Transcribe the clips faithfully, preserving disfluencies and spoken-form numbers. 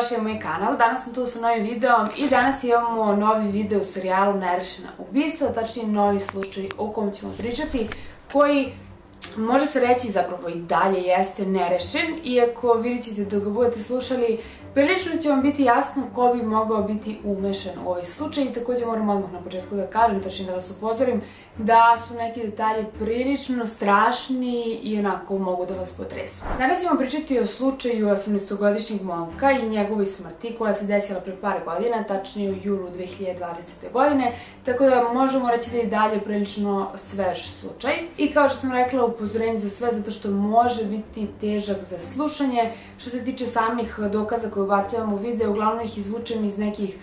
došli na moj kanal, danas sam tu sa novim videom i danas imamo novi video u serijalu Nerešena ubistva, tačnije novi slučaj o kom ćemo pričati, koji može se reći zapravo i dalje jeste nerešen, iako vidjet ćete dok ga budete slušali, prilično će vam biti jasno ko bi mogao biti umešan u ovaj slučaj i također moram odmah na početku da kažem, tačnije da vas upozorim, da su neki detalje prilično strašni i onako mogu da vas potresu. Danas ćemo pričati o slučaju osamnaestogodišnjeg momka i njegovoj smrti koja se desila pre par godina, tačnije u julu dve hiljade dvadesete. godine, tako da možemo reći da je i dalje prilično svež slučaj. I kao što sam rekla, upozorenje za sve zato što može biti težak za slušanje. Što se tiče samih dokaza koje ubacujemo u video, uglavnom ih izvučem iz nekih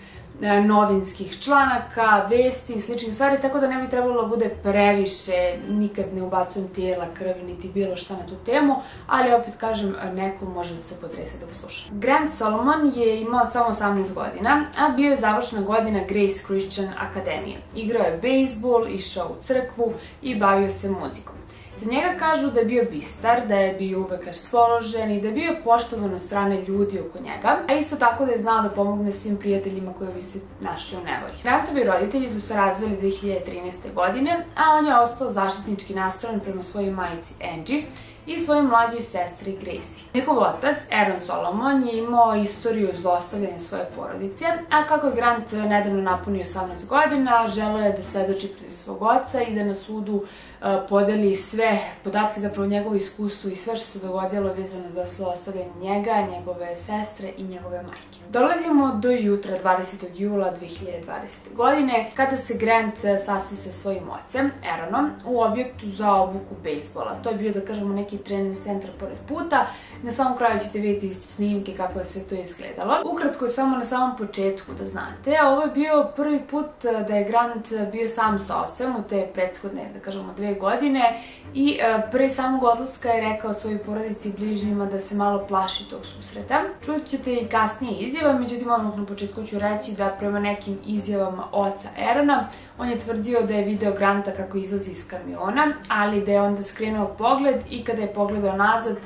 novinskih članaka, vesti i sličnih stvari, tako da ne bi trebalo da bude previše, nikad ne ubacujem tijela, krvi, niti bilo šta na tu temu, ali opet kažem, neko može da se potrese dok sluša. Grant Solomon je imao samo osamnaest godina, a bio je završna godina Grace Christian Akademije. Igrao je bejsbol, išao u crkvu i bavio se muzikom. Za njega kažu da je bio bistar, da je bio uvek raspoložen i da je bio poštovan od strane ljudi oko njega, a isto tako da je znao da pomogne svim prijateljima koji bi se našli u nevolji. Grantovi roditelji su se razveli dve hiljade trinaeste. godine, a on je ostao zaštitnički nastrojen prema svojoj majici Angie i svojoj mlađoj sestri Gracie. Njegov otac, Aaron Solomon, je imao istoriju zlostavljanja svoje porodice, a kako je Grant nedavno napunio osamnaest godina, želeo je da svedoči protiv svog oca i da na sudu podeli sve podatke, zapravo njegovo iskustvo i sve što se dogodilo vezano za zlostavljanje njega, njegove sestre i njegove majke. Dolazimo do jutra dvadesetog jula dve hiljade dvadesete. godine, kada se Grant sastao sa svojim ocem, Aaronom, u objektu za obuku bejsbola. To je bio, da kažemo, neki trening centra pored puta. Na samom kraju ćete vidjeti snimke kako je sve to izgledalo. Ukratko, samo na samom početku da znate, ovo je bio prvi put da je Grant bio sam sa ocem u te prethodne, da kažemo, dve godine i pre samog odlaska je rekao svojoj porodici i bližnjima da se malo plaši tog susreta. Čut ćete i kasnije izjava, međutim odmah na početku ću reći da prema nekim izjavama oca Aarona, on je tvrdio da je video Granta kako izlazi iz kamiona, ali da je onda skrenuo pogled i kada je pogledao nazad,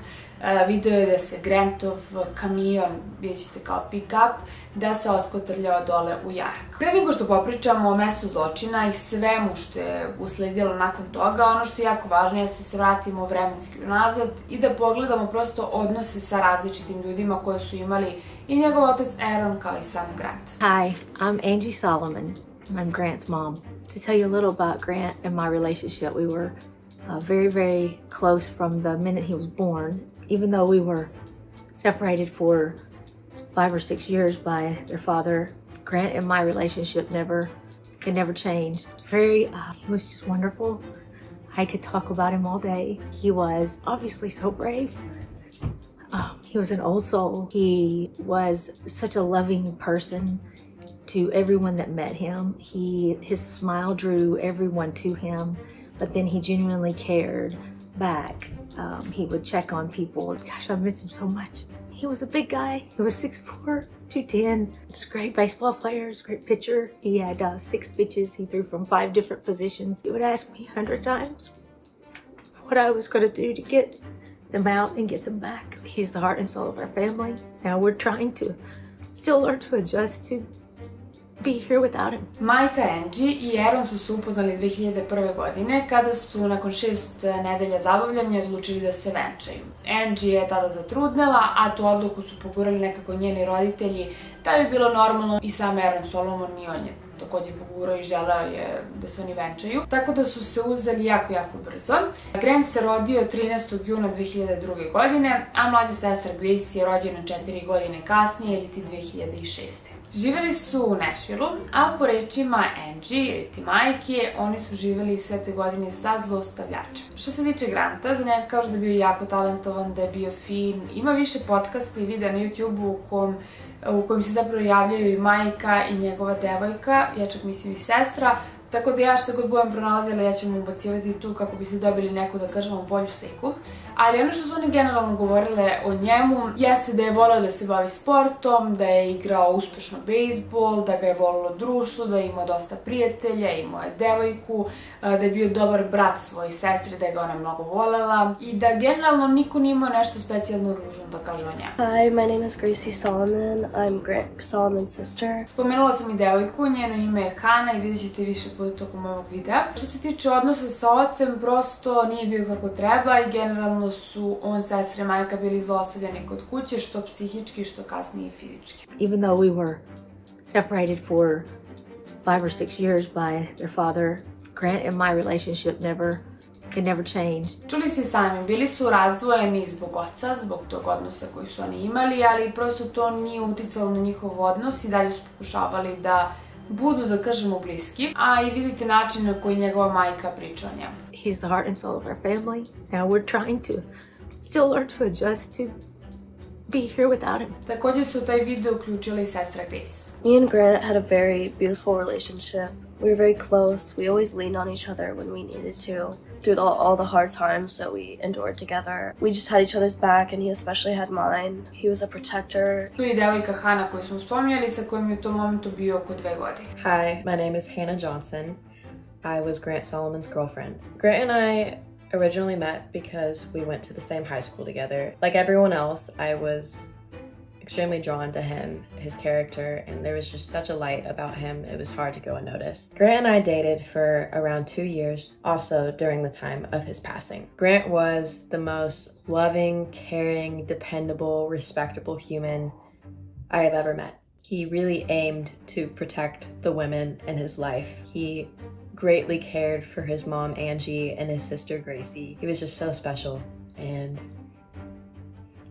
video je da se Grantov kamion, vidjet ćete kao pick-up, da se otkotrljao dole u jarak. Pre nego što popričamo o mestu zločina i svemu što je usledilo nakon toga, ono što je jako važno je da se vratimo vremenski unazad i da pogledamo prosto odnose sa različitim ljudima koje su imali i njegov otac Aaron kao i sam Grant. Hi, I'm Angie Solomon. I'm Grant's mom. To tell you a little about Grant and my relationship, we were Uh, very, very close from the minute he was born, even though we were separated for five or six years by their father. Grant and my relationship never, it never changed. Very, uh, he was just wonderful. I could talk about him all day. He was obviously so brave. Um, he was an old soul. He was such a loving person to everyone that met him. He, his smile drew everyone to him. But then he genuinely cared back. Um, he would check on people. Gosh, I miss him so much. He was a big guy. He was six foot four, two ten. He was a great baseball player, was a great pitcher. He had uh, six pitches. He threw from five different positions. He would ask me a hundred times what I was gonna do to get them out and get them back. He's the heart and soul of our family. Now we're trying to still learn to adjust to be here without him. Majka Angie i Aaron su se upoznali dve hiljade prve. godine kada su nakon šest nedelja zabavljanja odlučili da se venčaju. Angie je tada zatrudnela, a tu odluku su pogurali nekako njeni roditelji. To je bilo normalno i sam Aaron Solomon i on je također pogurao i želeo je da se oni venčaju. Tako da su se uzeli jako, jako brzo. Grant se rodio trinaestog juna dve hiljade druge. godine, a mlađa sestra Grace je rođena četiri godine kasnije ili ti dve hiljade šeste. Živeli su u Nashvilleu, a po rečima Angie ili ti majke, oni su živeli sve te godine sa zlostavljačem. Što se tiče Granta, za njega kažu da je bio jako talentovan, da je bio fin, ima više podcasta i videa na YouTube-u u kojem se zapravo javljaju i majka i njegova devojka, ja čak mislim i sestra, Tako da ja što god budem pronalazila, ja ću vam ubacivati tu kako biste dobili neku, da kažemo, bolju sliku. Ali ono što su oni generalno govorile o njemu jeste da je volio da se bavi sportom, da je igrao uspešno bejsbol, da ga je volilo društvo, da je imao dosta prijatelja, imao je devojku, da je bio dobar brat svoje sestre, da je ga ona mnogo volela i da generalno niko nije imao nešto specijalno ružno da kaže o njemu. Hi, my name is Gracie Solomon. I'm Greg Solomon's sister. Spomenula sam i devojku, njeno ime je Hana i vidjet ćete više puta tokom ovog videa. Što se tiče odnosa sa ocem, prosto nije bio kako treba i generalno su on, sestre, majka bili zlostavljeni kod kuće, što psihički, što kasnije i fizički. Even though we were separated for five or six years by their father, Grant and my relationship never, it never changed. Čuli ste sami, bili su razdvojeni zbog oca, zbog tog odnosa koji su oni imali, ali prosto to nije uticalo na njihov odnos i dalje su pokušavali da budu, da kažemo, bliski, a i vidite način na koji njegova majka priča o njemu. He's the heart and soul of our family. Now we're trying to still learn to adjust to be here without him. Također su u taj video uključila i sestra Grace. Me and Grant had a very beautiful relationship. We were very close. We always leaned on each other when we needed to. Through all, all the hard times that we endured together, we just had each other's back, and he especially had mine. He was a protector. Tu je devojka Hana koju smo spominjali, sa kojom je u tom momentu bio oko dve godine. Hi, my name is Hannah Johnson. I was Grant Solomon's girlfriend. Grant and I originally met because we went to the same high school together. Like everyone else, I was extremely drawn to him, his character, and there was just such a light about him, it was hard to go unnoticed. Grant and I dated for around two years, also during the time of his passing. Grant was the most loving, caring, dependable, respectable human I have ever met. He really aimed to protect the women in his life. He greatly cared for his mom, Angie, and his sister, Gracie. He was just so special, and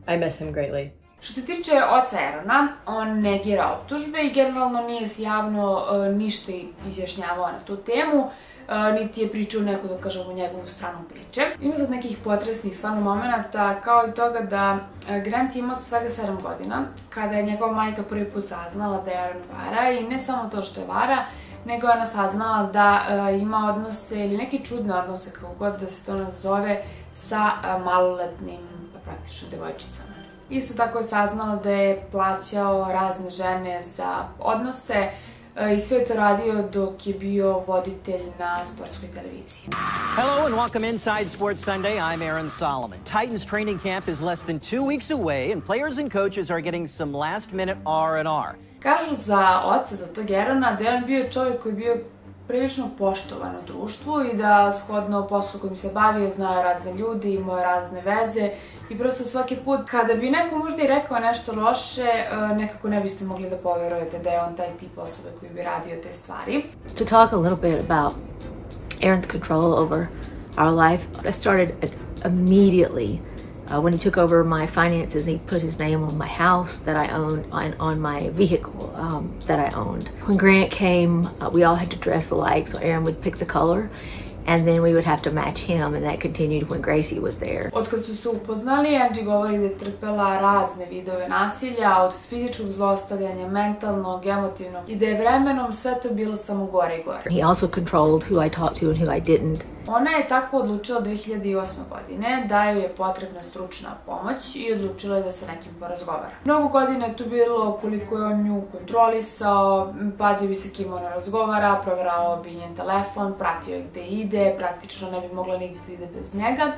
I miss him greatly. Što se tiče oca Erona, on negira optužbe i generalno nije se javno ništa izjašnjavao na tu temu, niti je pričao neko, da kažemo, njegovu stranu priče. Ima sad nekih potresnih stvarno momenta, kao i toga da Grant je imao svega sedam godina, kada je njegova majka prvi put saznala da je Eron vara, i ne samo to što je vara, nego je ona saznala da ima odnose ili neke čudne odnose, kako god da se to nazove, sa maloletnim, pa praktično, devojčicama. Isto tako je saznala da je plaćao razne žene za odnose i sve to radio dok je bio voditelj na sportskoj televiziji. Hello and welcome inside Sports Sunday. I'm Aaron Solomon. Titans training camp is less than two weeks away and players and coaches are getting some last minute R and R. Kažu za oca, za tog Erona, da je on bio čovjek koji je bio prilično poštovan u društvu i da shodno poslu kojim se bavio znao razne ljudi, imao razne veze i prosto svaki put kada bi neko možda i rekao nešto loše, nekako ne biste mogli da poverujete da je on taj tip osobe koji bi radio te stvari. To talk a little bit about Aaron's control over our life, that started immediately when he took over my finances. He put his name on my house that I owned and on my vehicle that I owned. When Grant came, uh, we all had to dress alike, so Aaron would pick the color and then we would have to match him, and that continued when Gracie was there. Otkad su se upoznali, Angie govori da je trpela razne vidove nasilja, od fizičkog zlostavljanja, mentalnog, emotivnog, i da je vremenom sve to bilo samo gore i gore. He also controlled who I talked to and who I didn't. Ona je tako odlučila dve hiljade osme. godine da joj je potrebna stručna pomoć i odlučila je da se nekim porazgovara. Mnogo godina je tu bilo koliko je on nju kontrolisao, pazio bi se kim ona razgovara, provjerao bi njen telefon, pratio je gde ide, praktično ne bi mogla nigde ide bez njega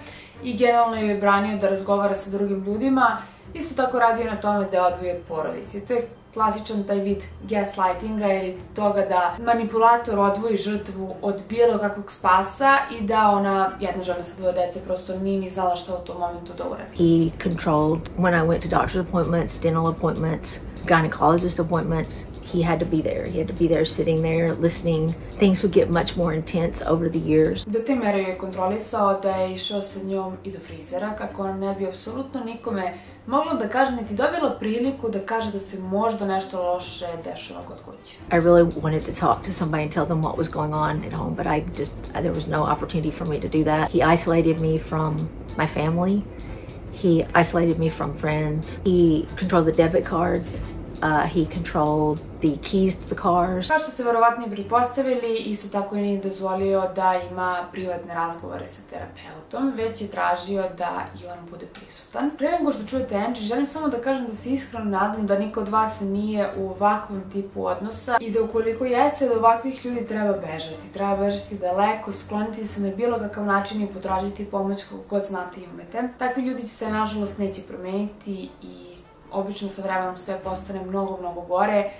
i generalno joj je branio da razgovara sa drugim ljudima. Isto tako radio na tome da je odvoji od porodice. To je klasičan taj vid gaslightinga ili toga da manipulator odvoji žrtvu od bilo kakvog spasa i da ona, jedna žena sa dvoje dece, prosto nije ni znala šta u tom momentu da uradi. He controlled when I went to doctor's appointments, dental appointments, gynecologist appointments. He had to be there. He had to be there, sitting there, listening. Things would get much more intense over the years. Do te mere je kontrolisao da je išao sa njom i do frizera, kako ona ne bi apsolutno nikome mogla da kaže, niti dobila priliku da kaže da se možda nešto loše dešava kod kuće. I really wanted to talk to somebody and tell them what was going on at home, but I just, there was no opportunity for me to do that. He isolated me from my family. He isolated me from friends. He controlled the debit cards. Uh, he controlled the keys to the cars. Kao što se verovatno i pretpostavili, isto tako je nije dozvolio da ima privatne razgovore sa terapeutom, već je tražio da i on bude prisutan. Pre nego što čujete Angie, želim samo da kažem da se iskreno nadam da niko od vas nije u ovakvom tipu odnosa i da ukoliko jeste, od ovakvih ljudi treba bežati. Treba bežati daleko, skloniti se na bilo kakav način i potražiti pomoć kako god znate i umete. Takvi ljudi se nažalost neće promeniti i obično sa vremenom sve postane mnogo, mnogo gore,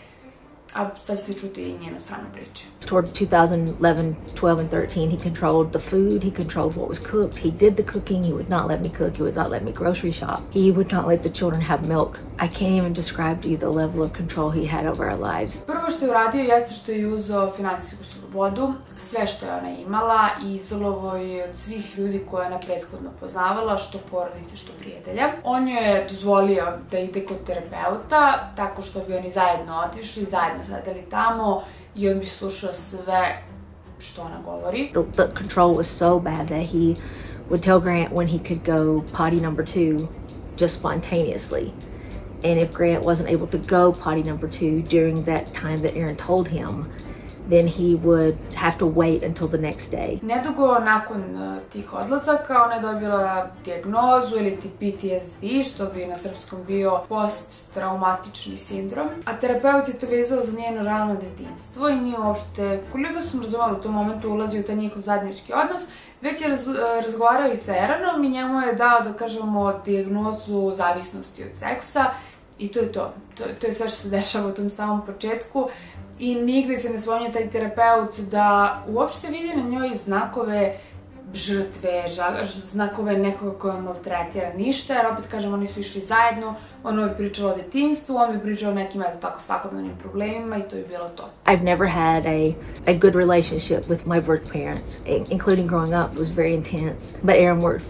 a sad ćete čuti i njenu stranu priče. Toward two thousand eleven, twelve and thirteen, he controlled the food, he controlled what was cooked, he did the cooking, he would not let me cook, he would not let me grocery shop, he would not let the children have milk. I can't even describe to you the level of control he had over our lives. Prvo što je uradio jeste što je uzeo finansijsku slobodu, sve što je ona imala i izolovo je od svih ljudi koja je ona prethodno poznavala, što porodice, što prijatelja. On je dozvolio da ide kod terapeuta, tako što bi oni zajedno otišli, zajedno sedeli tamo, i on bi slušao sve što ona govori. The control was so bad that he would tell Grant when he could go potty number two just spontaneously. And if Grant wasn't able to go potty number two during that time that Aaron told him, then he would have to wait until the next day. Nedugo nakon tih odlazaka ona je dobila dijagnozu ili ti P T S D, što bi na srpskom bio posttraumatični sindrom, a terapeut je to vezao za njeno rano detinjstvo i nije uopšte, koliko sam razumela u tom momentu, ulazi u taj njihov zajednički odnos, već je raz, razgovarao i sa Eranom i njemu je dao, da kažemo, dijagnozu zavisnosti od seksa i to je to. To, to je sve što se dešava u tom samom početku. I nigde se ne spominje taj terapeut da uopšte vidi na njoj znakove žrtve, znakove nekoga koja je maltretira, ništa, jer opet kažem, oni su išli zajedno, ona bi pričala o detinjstvu, on bi pričao o nekim tako svakodnevnim problemima i to je bilo to. I've never had a, a good relationship with my birth parents, including growing up, it was very intense, but Aaron worked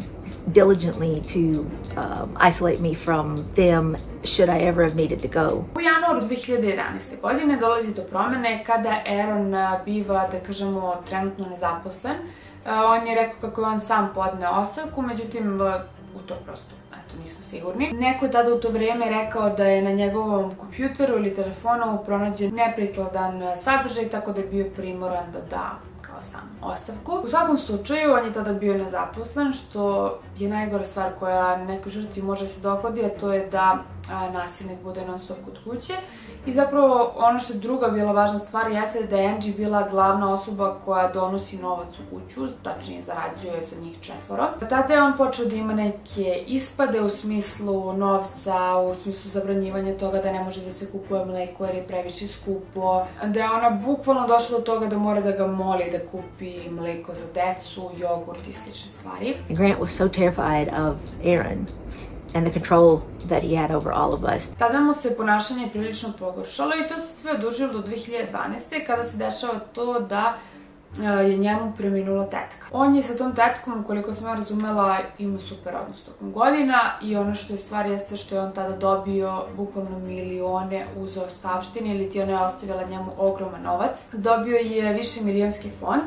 diligently to um, isolate me from them should I ever have needed to go. U januaru dve hiljade jedanaeste. godine dolazi do promene kada Aaron biva, da kažemo, trenutno nezaposlen. On je rekao kako je on sam podneo ostavku, međutim, u to prosto, eto, nismo sigurni. Neko je tada u to vreme rekao da je na njegovom kompjuteru ili telefonu pronađen neprikladan sadržaj, tako da je bio primoran da da sam ostavku. U svakom slučaju, on je tada bio nezaposlen, što je najgora stvar koja nekoj žrtvi može se dogodi, a to je da nasilnik bude non stop kod kuće. I zapravo ono što je druga bila važna stvar jeste da je Angie bila glavna osoba koja donosi novac u kuću, tačnije zarađuje sa njih četvoro. Tada je on počeo da ima neke ispade u smislu novca, u smislu zabranjivanja toga da ne može da se kupuje mleko jer je previše skupo, da je ona bukvalno došla do toga da mora da ga moli da kupi mleko za decu, jogurt i slične stvari. Grant was so terrified of Aaron and the control that he had over all of us. Tada mu se ponašanje prilično pogoršalo i to se sve odužilo do dve hiljade dvanaeste. kada se dešava to da je njemu preminula tetka. On je sa tom tetkom, koliko sam ja razumela, imao super odnos tokom godina i ono što je stvar jeste što je on tada dobio bukvalno milione uz ostavštine, ili ti ona je ostavila njemu ogroman novac. Dobio je više milionski fond,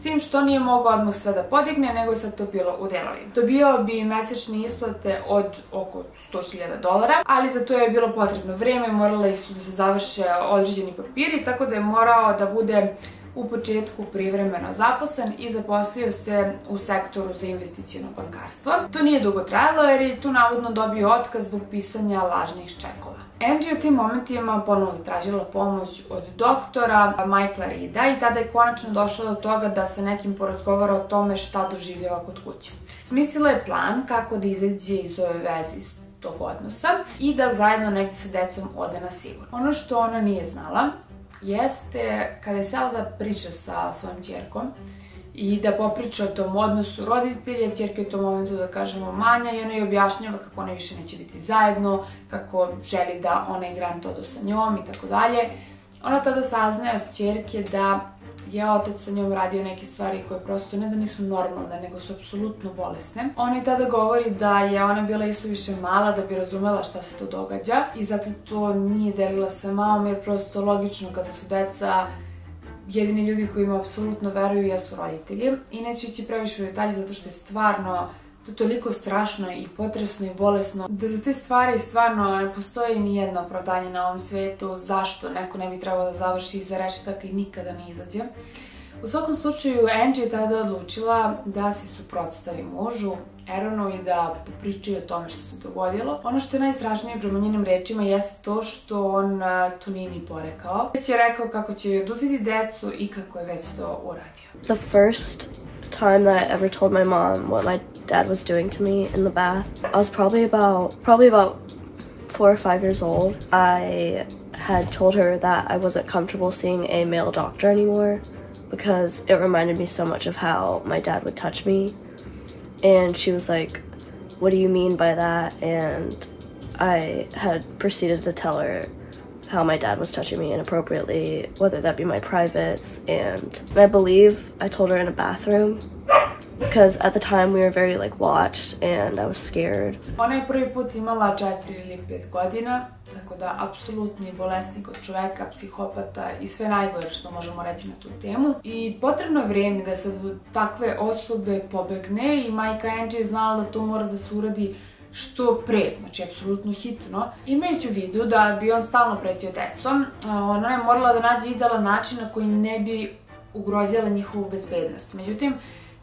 s tim što nije mogao odmah sve da podigne, nego je sad to bilo u delovima. Dobio bi mesečne isplate od oko sto hiljada dolara, ali za to je bilo potrebno vreme, morali su da se završe određeni papiri, tako da je morao da bude u početku privremeno zaposlen i zaposlio se u sektoru za investicijono bankarstvo. To nije dugo trajalo jer je tu navodno dobio otkaz zbog pisanja lažnih čekova. Angie u tim momentima ponovo zatražila pomoć od doktora Michaela Reeda i tada je konačno došla do toga da se nekim porazgovara o tome šta doživljava kod kuće. Smislila je plan kako da izađe iz ove veze tog odnosa i da zajedno negdje sa decom ode na sigurno. Ono što ona nije znala jeste kada je sela da priča sa svojom ćerkom i da popriča o tom odnosu roditelja, ćerka je u tom momentu, da kažemo, manja i ona joj objašnjava kako ona više neće biti zajedno, kako želi da ona i Grant odu sa njom i tako dalje. Ona tada saznaje od ćerke da je otac sa njom radio neke stvari koje prosto ne da nisu normalne, nego su apsolutno bolesne. Ona i tada govori da je ona bila isuviše mala da bi razumela šta se to događa i zato to nije delila sa mamom, jer prosto logično kada su deca, jedini ljudi koji im apsolutno veruju jesu roditelji. I neću ići previše u detalje zato što je stvarno to toliko strašno i potresno i bolesno da za te stvari stvarno ne postoji ni jedno opravdanje na ovom svetu zašto neko ne bi trebalo da završi iza rešetaka i nikada ne izađe. U svakom slučaju, Angie je tada odlučila da se suprotstavi mužu, Aaronu, i da popričaju o tome što se dogodilo. Ono što je najstrašnije prema njenim rečima jeste to što on to nije ni porekao. Već je rekao kako će joj oduzeti decu i kako je već to uradio. The first time that I ever told my mom what my dad was doing to me in the bath, I was probably about probably about four or five years old. I had told her that I wasn't comfortable seeing a male doctor anymore, because it reminded me so much of how my dad would touch me. And she was like, what do you mean by that? And I had proceeded to tell her how my dad was touching me inappropriately, whether that be my privates. And I believe I told her in a bathroom, because at the time we were very like watched and I was scared. Ona je prvi put imala četiri ili pet godina, tako da apsolutni bolesnik od čoveka, psihopata i sve najgore što možemo reći na tu temu. I potrebno je vrijeme da se od takve osobe pobegne i majka Angie je znala da to mora da se uradi što pre, znači apsolutno hitno. Imajući u vidu da bi on stalno pretio decom, ona je morala da nađe idealan način na koji ne bi ugrozila njihovu bezbednost. Međutim,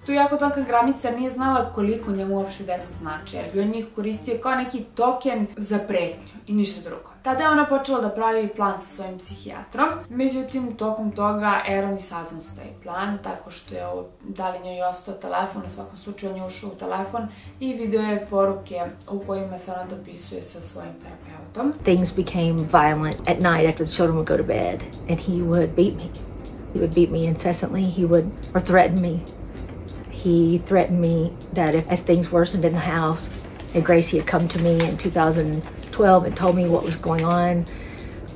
tu jako tanka granica, nije znala koliko njemu uopšte deca znače, jer bi on njih koristio kao neki token za pretnju i ništa drugo. Tada je ona počela da pravi plan sa svojim psihijatrom, međutim, tokom toga Aaron i saznao za taj plan, tako što je dali njoj ostao telefon, u svakom slučaju on je ušao u telefon i video je poruke u kojima se ona dopisuje sa svojim terapeutom. Things became violent at night after the children would go to bed and he would beat me. He would beat me incessantly, he would, or threaten me. He threatened me that if as things worsened in the house, and Gracie had come to me in two thousand twelve and told me what was going on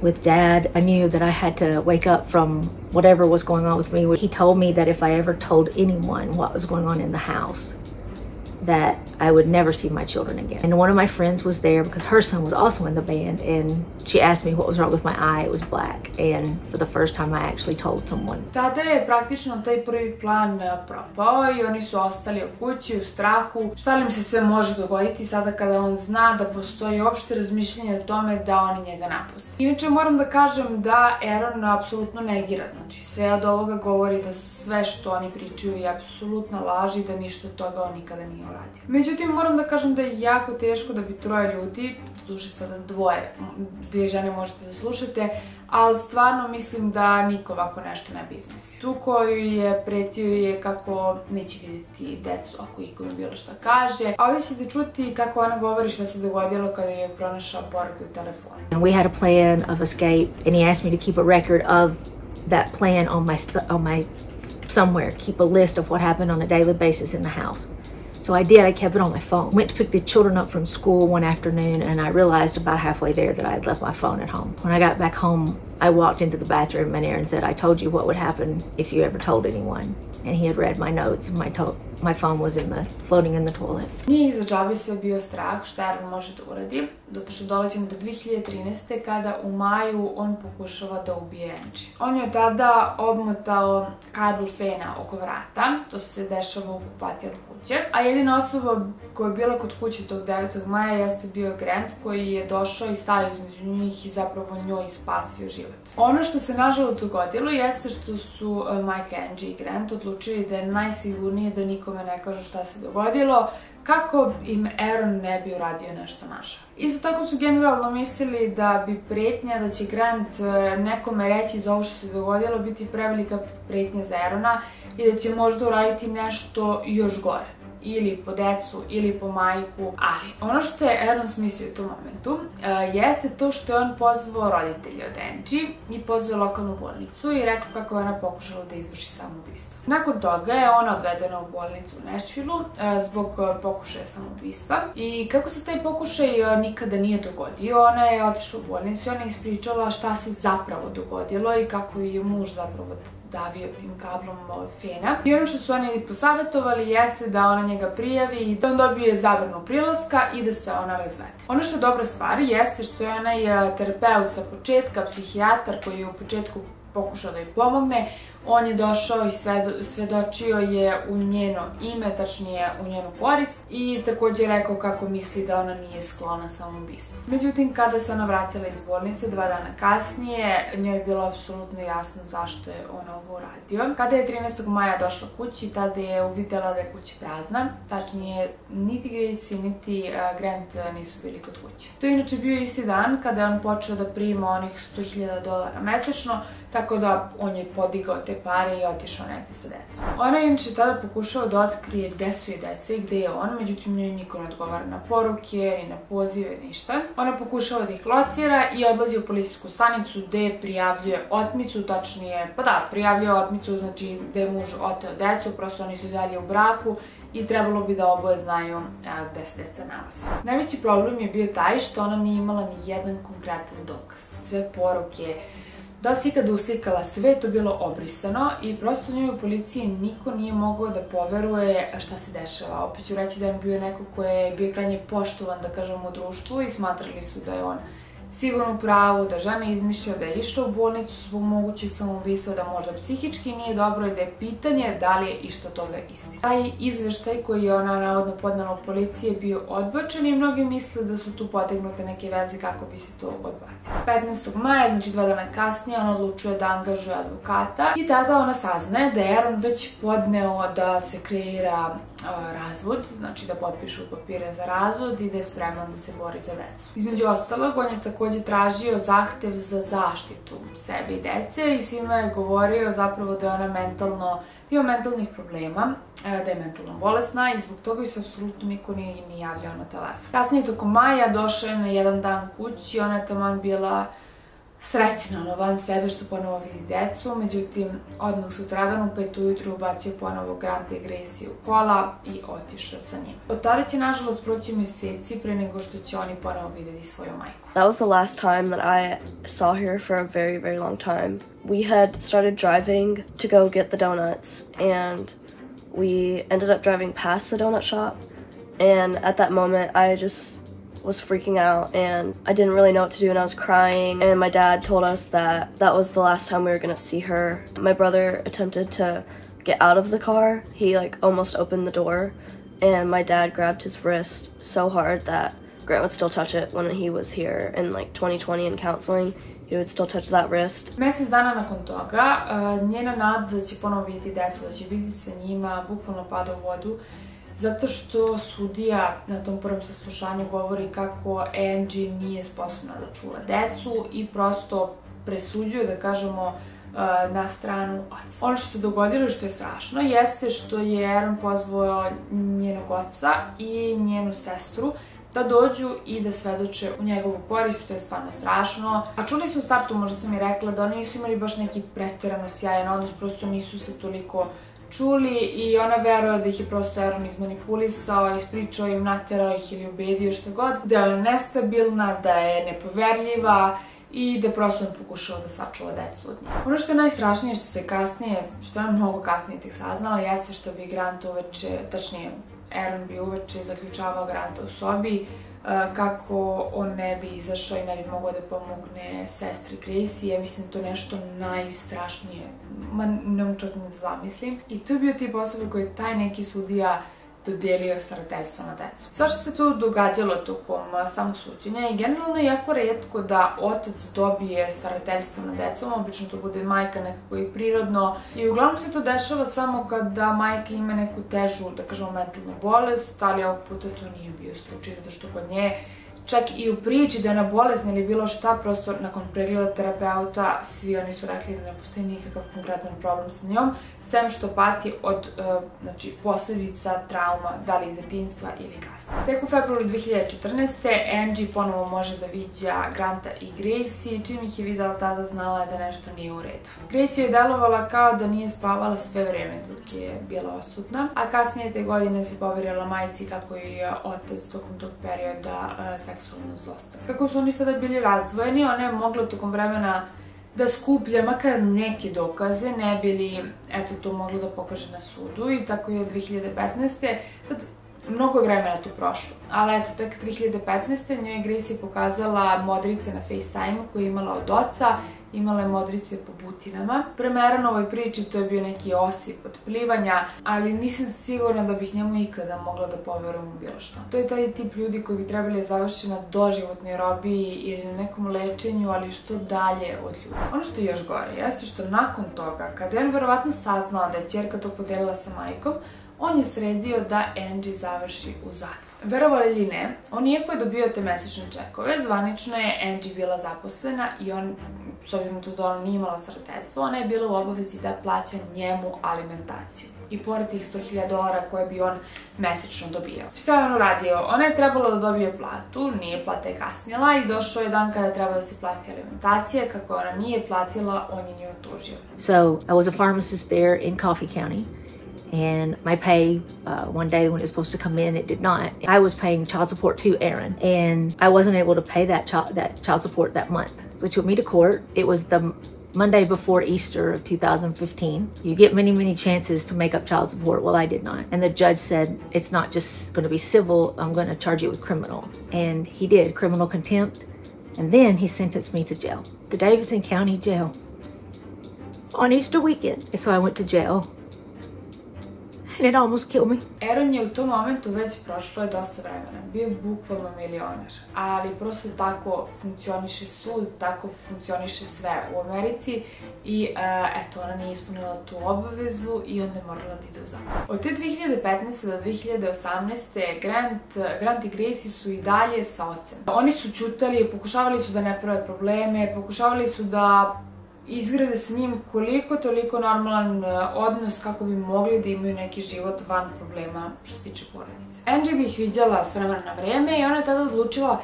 with Dad, I knew that I had to wake up from whatever was going on with me. He told me that if I ever told anyone what was going on in the house, that I would never see my children again. And one of my friends was there because her son was also in the band, and she asked me what was wrong with my eye. It was black, and for the first time I actually told someone. Tada je praktično taj prvi plan propao i oni su ostali u kući u strahu šta li im se sve može dogoditi sada kada on zna da postoji opšte razmišljenje o tome da oni njega napusti. Inače, moram da kažem da Aaron apsolutno negira, znači sve od ovoga govori da sve što oni pričaju je apsolutna laž i da ništa od toga on nikada nije. Međutim, moram da kažem da je jako teško da bi troje ljudi, doduše sada dvoje, dvije žene možete da slušate, ali stvarno mislim da niko ovako nešto ne bi izmislio. Tu koju je pretio je kako neće vidjeti decu ako ikome bilo šta kaže, a ovdje ćete čuti kako ona govori šta se dogodilo kada je pronašao poruke u telefonu. We had a plan of escape and he asked me to keep a record of that plan on my, on my, somewhere, keep a list of what happened on a daily basis in the house. So I did, I kept it on my phone. Went to pick the children up from school one afternoon and I realized about halfway there that I had left my phone at home. When I got back home, I walked into the bathroom and Aaron said, I told you what would happen if you ever told anyone. And he had read my notes and my, to my phone was in the, floating in the toilet. Nije iza džabe sve bio strah šta Aaron može da uradi, zato što dolazimo do dve hiljade trinaeste. kada u maju on pokušava da ubije Angie. On je tada obmotao kabel fena oko vrata, to se dešava u kupatilu kuće, a jedina osoba koja je bila kod kuće tog devetog maja jeste bio Grant, koji je došao i stao između njih i zapravo njoj spasio život. Ono što se nažalost dogodilo jeste što su majka Angie i Grant odlučili da je najsigurnije da nikome ne kažu šta se dogodilo, kako im Aaron ne bi uradio nešto našao. Isto tako su generalno mislili da bi pretnja da će Grant nekome reći za ovo što se dogodilo biti prevelika pretnja za Aarona i da će možda uraditi nešto još gore, ili po decu, ili po majku, ali ono što je Aaron smislio u tom momentu jeste to što je on pozvao roditelje od Angie i pozvao lokalnu bolnicu i rekao kako je ona pokušala da izvrši samoubistvo. Nakon toga je ona odvedena u bolnicu u Nashvilleu zbog pokušaja samoubistva i kako se taj pokušaj nikada nije dogodio, ona je otišla u bolnicu i ona je ispričala šta se zapravo dogodilo i kako je muž zapravo davio tim kablom od fena. I ono što su oni posavetovali jeste da ona njega prijavi i da on dobije zabranu prilaska i da se ona razvede. Ono što je dobra stvar jeste što je onaj terapeut sa početka, psihijatar koji je u početku pokušao da joj pomogne, On je došao i svedočio je u njeno ime, tačnije u njenu korist, i također rekao kako misli da ona nije sklona samoubistvu. Međutim, kada se ona vratila iz bolnice dva dana kasnije, njoj je bilo apsolutno jasno zašto je ona ovo uradio. Kada je trinaestog maja došla kući, tada je uvidela da je kuća prazna, tačnije niti Gracie niti Grant nisu bili kod kuće. To je inače bio isti dan kada je on počeo da prima onih sto hiljada dolara mesečno, tako da on je podigao te pare i otišao negde sa decom. Ona je inače tada pokušao da otkrije gde su je deca i gde je on, međutim njoj niko ne odgovara na poruke, ni na pozive, ništa. Ona pokušava da ih locira i odlazi u policijsku stanicu gde prijavljuje otmicu, tačnije, pa da, prijavljuje otmicu, znači gde je muž oteo decu, prosto oni su dalje u braku i trebalo bi da oboje znaju gde se deca nalaze. Najveći problem je bio taj što ona nije imala ni jedan konkretan dokaz, sve poruke, da li si ikada uslikala, sve je to bilo obrisano i prosto njoj u policiji niko nije mogao da poveruje šta se dešava. Opet ću reći da je on bio neko koji je bio krajnje poštovan, da kažem, u društvu i smatrali su da je on sigurno pravo, da žena izmišlja da je išla u bolnicu zbog mogućeg samoubistva, da možda psihički nije dobro i da je pitanje da li je išta toga istina. Taj izveštaj koji je ona navodno podnala u policiji je bio odbačen i mnogi misle da su tu potegnute neke veze kako bi se to odbacilo. petnaestog maja, znači dva dana kasnije, ona odlučuje da angažuje advokata i tada ona saznaje da je Aaron već podneo da se kreira razvod, znači da potpišu papire za razvod i da je spreman da se bori za decu. Između ostalog, on je također tražio zahtev za zaštitu sebe i dece i svima je govorio zapravo da je ona mentalno, ima mentalnih problema, da je mentalno bolesna i zbog toga ju se apsolutno niko nije ni javljao na telefon. Kasnije, tokom maja, došla je na jedan dan kući, ona je taman bila srećna, ono, van sebe što ponovo vidi decu, međutim, odmah sutradan u pet ujutru ubacio ponovo Granta i Gracie u kola i otišao sa njima. Od tada će, nažalost, proći meseci pre nego što će oni ponovo videti svoju majku. That was the last time that I saw her for a very, very long time. We had started driving to go get the donuts and we ended up driving past the donut shop and at that moment I just was freaking out and I didn't really know what to do and I was crying and my dad told us that that was the last time we were gonna see her. My brother attempted to get out of the car. He like almost opened the door and my dad grabbed his wrist so hard that Grant would still touch it when he was here in like twenty twenty in counseling. He would still touch that wrist. Mesec dana nakon toga njena nada da će ponovo vidjeti decu, da će biti sa njima, bukvalno pada u vodu. Zato što sudija na tom prvom saslušanju govori kako Angie nije sposobna da čuva decu i prosto presuđuje, da kažemo, na stranu oca. Ono što se dogodilo i što je strašno jeste što je Aaron pozvao njenog oca i njenu sestru da dođu i da svedoče u njegovu korist, to je stvarno strašno. A čuli su u startu, možda sam i rekla, da oni nisu imali baš neki preterano sjajan odnos, prosto nisu se toliko čuli i ona veruje da ih je prosto Aaron izmanipulisao, ispričao im, natjerao ih ili ubedio, šta god, da je ona nestabilna, da je nepoverljiva i da prosto on pokušao da sačuva decu od njega. Ono što je najstrašnije što se kasnije, što je mnogo kasnije tek saznala, jeste što bi Grant uveče, tačnije Aaron bi uveče zaključavao Granta u sobi kako on ne bi izašao i ne bi mogao da pomogne sestri Gracie. Ja mislim to nešto najstrašnije, ma ne mogu čak ni da zamislim. I to je bio tip osobe koji je taj neki sudija dodelio starateljstvo na decu. Svašta se tu događalo tokom samog suđenja i generalno je jako retko da otac dobije starateljstvo na decom, obično to bude majka nekako i prirodno i uglavnom se to dešava samo kada majka ima neku težu, da kažemo, mentalnu bolest, ali ovog puta to nije bio slučaj, zato što kod nje čak i u priči da je ona bolesna ili bilo šta, prosto nakon pregleda terapeuta svi oni su rekli da ne postoji nikakav konkretan problem sa njom, sem što pati od posljedica trauma, da li iz detinjstva ili kasnije. Tek u februaru dve hiljade četrnaeste. Angie ponovo može da viđa Granta i Gracie, čim ih je videla tada znala je da nešto nije u redu. Gracie je delovala kao da nije spavala sve vreme dok je bila odsutna, a kasnije te godine se poverila majci kako je otac tokom tog perioda seksualno zlostavljanje. Kako su oni sada bili razdvojeni, ona je mogla tokom vremena da skuplja makar neke dokaze, ne bi li, eto, to mogla da pokaže na sudu i tako je od dve hiljade petnaeste. Mnogo je vremena tu prošlo, ali eto, tek dve hiljade petnaeste. njoj je Gracie pokazala modrice na FaceTime-u koje je imala od oca, imala je modrice po butinama. Prema ovoj priči to je bio neki osip od plivanja, ali nisam sigurna da bih njemu ikada mogla da poverujem u bilo što. To je taj tip ljudi koji bi trebali završiti na doživotnoj robiji ili na nekom lečenju, ali što dalje od ljudi. Ono što je još gore jeste što nakon toga, kada je on verovatno saznao da je ćerka to podelila sa majkom, on je sredio da Angie završi u zatvoru. Verovali ili ne, on iako je dobio te mesečne čekove, zvanično je Angie bila zaposlena i on, s obzirom da ona nije imala starateljstvo, ona je bila u obavezi da plaća njemu alimentaciju. I pored tih sto hiljada dolara koje bi on mesečno dobio. Šta je on uradio? Ona je trebala da dobije platu, nije plata je kasnila i došao je dan kada je trebala da se plati alimentacija. Kako ona nije platila, on je nju otužio. So, I was a pharmacist there in Coffee County. And my pay, uh, one day when it was supposed to come in, it did not. I was paying child support to Aaron, and I wasn't able to pay that child that child support that month. So it took me to court. It was the Monday before Easter of two thousand fifteen. You get many, many chances to make up child support. Well, I did not. And the judge said, it's not just going to be civil. I'm going to charge you with criminal. And he did, criminal contempt. And then he sentenced me to jail, the Davidson County Jail, on Easter weekend. And so I went to jail. Aaron je u tom momentu već prošlo je dosta vremena, bio je bukvalno milioner, ali prosto tako funkcioniše sud, tako funkcioniše sve u Americi i eto, ona nije ispunila tu obavezu i onda je morala da ide u zatvor. Od te dve hiljade petnaeste. do dve hiljade osamnaeste. Grant i Gracie su i dalje sa ocem. Oni su ćutali, pokušavali su da ne prave probleme, pokušavali su da izgrade sa njim koliko toliko normalan odnos kako bi mogli da imaju neki život van problema što se tiče porodice. Angie bi ih viđala s vremena na vreme i ona je tada odlučila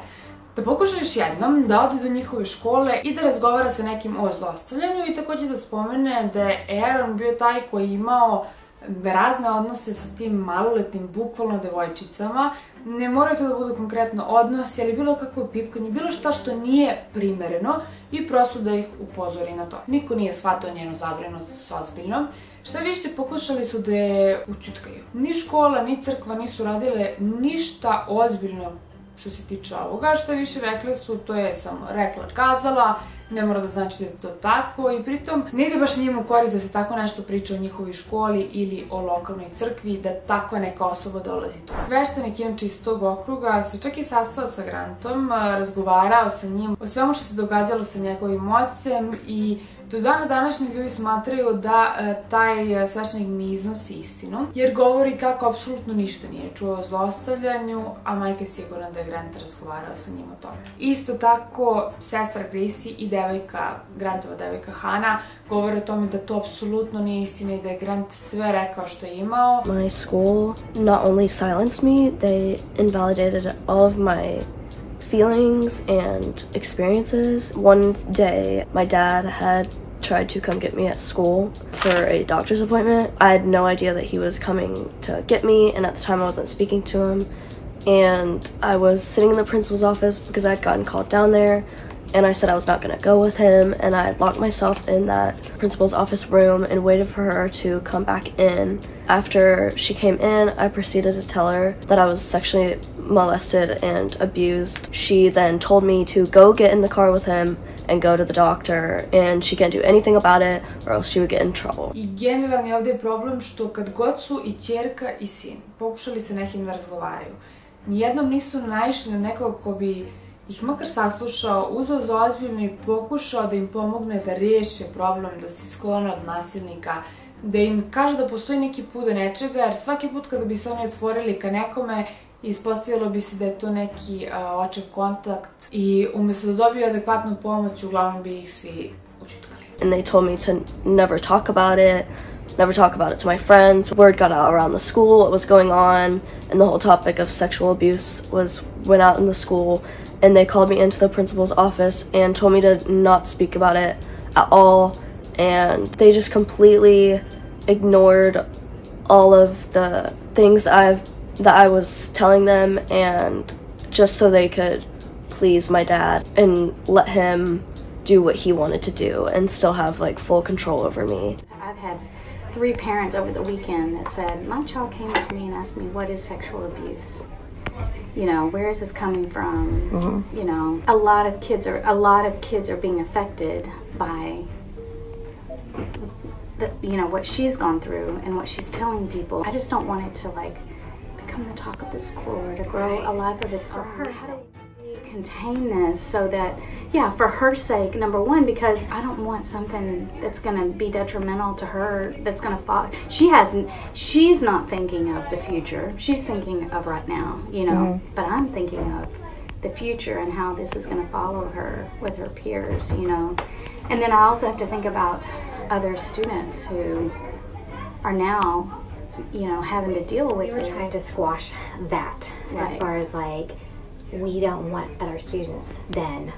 da pokuša još jednom da ode do njihove škole i da razgovara sa nekim o zlostavljanju i također da spomene da je Aaron bio taj koji je imao razne odnose sa tim maloletnim, bukvalno devojčicama. Ne moraju to da budu konkretno odnosi, ali bilo kakvo pipkanje, bilo šta što nije primereno i prosto da ih upozori na to. Niko nije shvatao njenu zabrinutost ozbiljno. Šta više, pokušali su da je ućutkaju. Ni škola, ni crkva nisu radile ništa ozbiljno što se tiče ovoga. Šta više, rekli su, to je samo rekla, kazala, ne mora da znači da je to tako i pritom ne ide baš njemu korist da se tako nešto priča o njihovoj školi ili o lokalnoj crkvi, da takva neka osoba dolazi tu. Sveštenik inače iz tog okruga se čak i sastao sa Grantom, razgovarao sa njim o svemu što se događalo sa njegovim ocem i do dana današnji ljudi smatraju da taj sveštenik ne iznosi istinu, jer govori kako apsolutno ništa nije čuo o zlostavljanju, a majka je sigurna da je Grant razgovarao sa njim o tome. Isto tako, sestra Gracie i devojka, Grantova devojka Hana, govore o tome da to apsolutno nije istina i da je Grant sve rekao što je imao. My school not only silenced me, they invalidated all of my feelings and experiences. One day, my dad had tried to come get me at school for a doctor's appointment. I had no idea that he was coming to get me, and at the time I wasn't speaking to him. And I was sitting in the principal's office because I had gotten called down there, and I said I was not going to go with him, and I locked myself in that principal's office room and waited for her to come back in. After she came in, I proceeded to tell her that I was sexually molested and abused. She then told me to go get in the car with him and go to the doctor, and she can't do anything about it or else she would get in trouble. I generalni ovdje je problem što kad god su i ćerka i sin pokušali se nekim da razgovaraju, nijednom nisu naišli na nekog ko bi ih makar saslušao, uzeo za ozbiljno i pokušao da im pomogne da riješe problem, da se sklone od nasilnika, da im kaže da postoji neki put do nečega, jer svaki put kada bi se oni otvorili ka nekome, ispostavilo bi se da je to neki očev kontakt i umjesto da dobiju adekvatnu pomoć, uglavnom bi ih svi ućutkali. And they told me to never talk about it, never talk about it to my friends. Word got out around the school what was going on, and the whole topic of sexual abuse was went out in the school. And they called me into the principal's office and told me to not speak about it at all, and they just completely ignored all of the things that I've that I was telling them, and just so they could please my dad and let him do what he wanted to do and still have like full control over me. I've had three parents over the weekend that said, my child came to me and asked me, what is sexual abuse? You know, where is this coming from? Mm-hmm. You know, a lot of kids are a lot of kids are being affected by the, you know, what she's gone through and what she's telling people. I just don't want it to like become the talk of the school or to grow right. a life of its own. For her sake, we contain this so that, yeah, for her sake, number one, because I don't want something that's going to be detrimental to her. That's going to fall. She hasn't. She's not thinking of the future. She's thinking of right now, you know. Mm-hmm. But I'm thinking of the future and how this is going to follow her with her peers, you know. And then I also have to think about other students who are now, you know, having to deal with. We were trying to squash that right. as far as like, we don't want other students then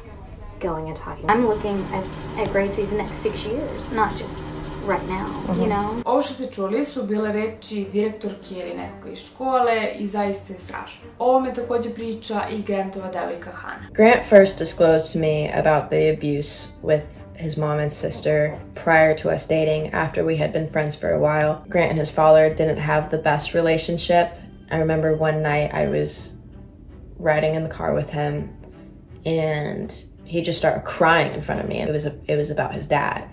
going and talking. I'm looking at, at Gracie's next six years, not just right now, mm-hmm. you know. Ovo što ste čuli su bile reči direktorke ili nekoga iz škole I zaista je strašno. Ovo me takođe priča I Grantova devojka Hana. Grant first disclosed to me about the abuse with his mom and sister prior to us dating, after we had been friends for a while. Grant and his father didn't have the best relationship. I remember one night I was riding in the car with him and he just started crying in front of me. It was, a, it was about his dad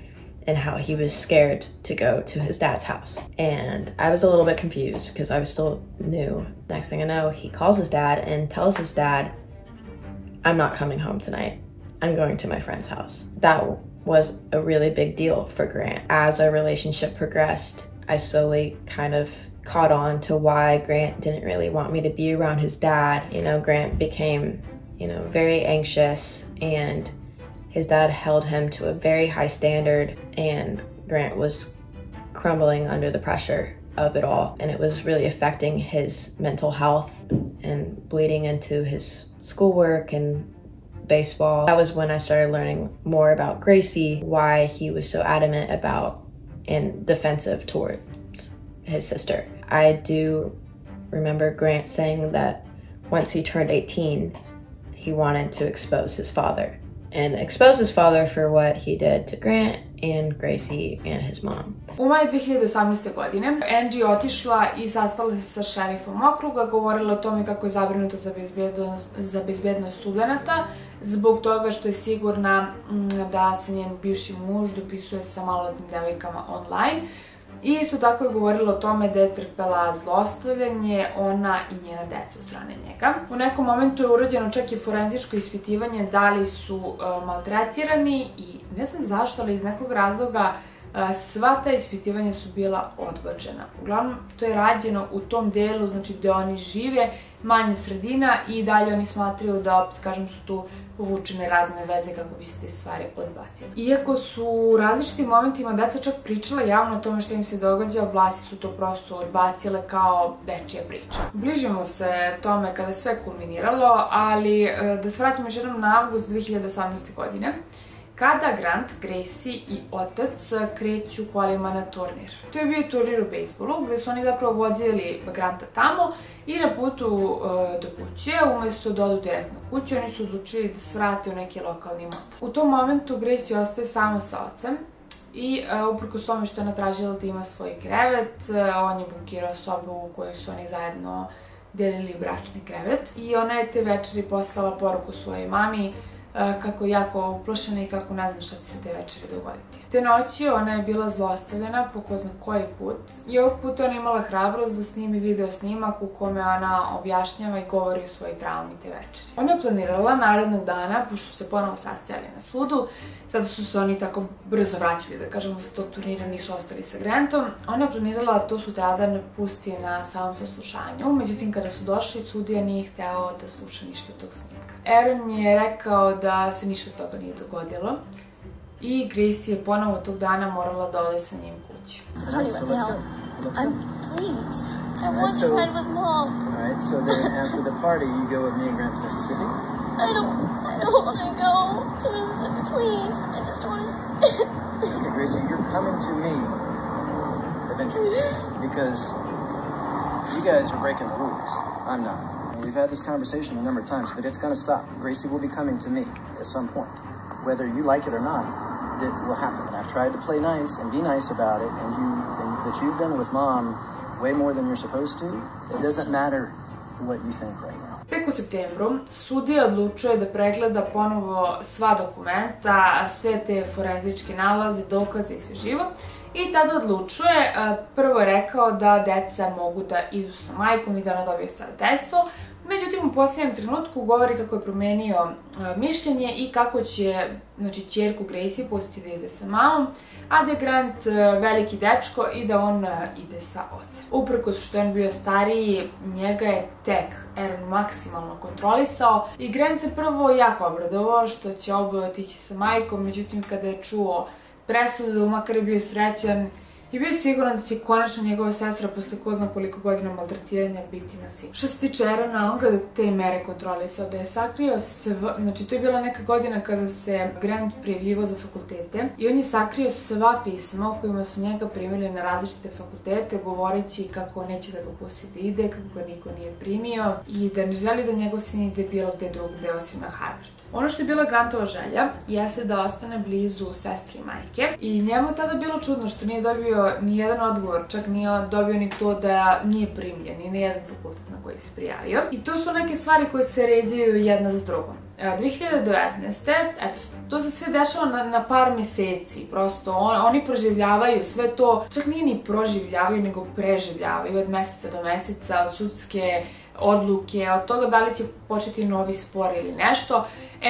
and how he was scared to go to his dad's house. And I was a little bit confused because I was still new. Next thing I know, he calls his dad and tells his dad, I'm not coming home tonight. I'm going to my friend's house. That was a really big deal for Grant. As our relationship progressed, I slowly kind of caught on to why Grant didn't really want me to be around his dad. You know, Grant became, you know, very anxious, and his dad held him to a very high standard, and Grant was crumbling under the pressure of it all. And it was really affecting his mental health and bleeding into his schoolwork and baseball. That was when I started learning more about Gracie, why he was so adamant about and defensive towards his sister. I do remember Grant saying that once he turned eighteen, he wanted to expose his father and expose his father for what he did to Grant and Gracie and his mom. U maju dve hiljade osamnaeste. godine Angie je otišla I sastala se sa šerifom okruga, govorila o tome kako je zabrinuta za bezbednost studenata zbog toga što je sigurna da se njen bivši muž dopisuje sa maloletnim devojkama online. I isto tako je govorila o tome da je trpela zlostavljanje, ona I njena deca od strane njega. U nekom momentu je urađeno čak I forenzičko ispitivanje da li su maltretirani I ne znam zašto, ali iz nekog razloga sva ta ispitivanja su bila odbačena. Uglavnom, to je rađeno u tom delu, znači gde oni žive, manja sredina I dalje oni smatraju da, opet kažem, su tu povučene razne veze kako bi se te stvari odbacile. Iako su u različitim momentima deca čak pričala javno o tome što im se događa, vlasti su to prosto odbacile kao nečija priča. Bližimo se tome kada je sve kulminiralo, ali da se vratimo još jednom na avgust dve hiljade osamnaeste. godine, kada Grant, Gracie I otac kreću kolima na turnir. To je bio turnir u bejsbolu, gde su oni zapravo vozili Granta tamo I na putu do kuće, umesto da odu direktno kuću, oni su odlučili da svrate u neki lokalni motel. U tom momentu Gracie ostaje sama sa ocem I uprkos tome što je ona tražila da ima svoj krevet, on je bukirao sobu u kojoj su oni zajedno delili bračni krevet. I ona je te večeri poslala poruku svojoj mami, kako je jako uplošena I kako ne znam šta će se te večeri dogoditi. Te noći ona je bila zlostavljena po ko zna koji put I ovog puta ona imala hrabrost da snimi video snimak u kome ona objašnjava I govori o svojoj traumi te večeri. Ona je planirala narednog dana, pošto se ponovo sastajali na sudu, sada su se oni tako brzo vraćali, da kažemo, sa tog turnira nisu ostali sa Grantom, ona je planirala da to sutradan pusti na samom saslušanju, međutim kada su došli, sudija nije hteo da sluša ništa tog snimka. Aaron je rekao da se ništa toga nije dogodilo I Gracie je ponovo tog dana morala da ode sa njim kući. Please, I want to ride with Mom. Alright, so then after the party you go with me and Grant to Mississippi? I don't, I don't want to go to Mississippi, please. I just want to... Okay, Gracie, you're coming to me eventually because you guys are breaking the rules. I'm not. We've had this conversation a number of times, but it's going to stop. Gracie will be coming to me at some point. Whether you like it or not, it will happen. I've tried to play nice and be nice about it, and you, and that you've done with mom way more than you're supposed to, it doesn't matter what you think right now. Tek u septembru sudija odlučuje da pregleda ponovo sva dokumenta, sve te forenzičke nalaze, dokaze i sve živo. I tada odlučuje, prvo je rekao da deca mogu da idu sa majkom i da ona dobije starateljstvo. Međutim, u posljednjem trenutku govori kako je promenio mišljenje i kako će ćerku Gracie pustiti da ide sa mamom, a da je Grant veliki dečko i da on ide sa ocem. Uprkos što je on bio stariji, njega je tek Aaron maksimalno kontrolisao i Grant se prvo jako obradovao što će oboje otići sa majkom, međutim kada je čuo presudu, makar je bio srećan i bio je siguran da će konačno njegova sestra posle ko zna koliko godina maltretiranja biti na silu. Što se tiče Aarona, on ga do te mere kontrolisao da je sakrio sve, znači to je bila neka godina kada se Grant prijavljivao za fakultete i on je sakrio sva pisma u kojima su njega primili na različite fakultete, govoreći kako neće da ga pusti da ide, kako ga niko nije primio i da ne želi da njegov sin ide bilo gde drugde osim na Harvard. Ono što je bila Grantova želja jeste da ostane blizu sestri i majke i njemu tada bilo čudno što nije dobio ni jedan odgovor, čak nije dobio ni to da nije primljen ni na jedan fakultet na koji se prijavio. I to su neke stvari koje se ređaju jedna za drugom. dve hiljade devetnaeste. Eto, to se sve dešava na par meseci, prosto oni proživljavaju sve to, čak nije ni proživljavaju nego preživljavaju od meseca do meseca, od sudske odluke, od toga da li će početi novi spor ili nešto.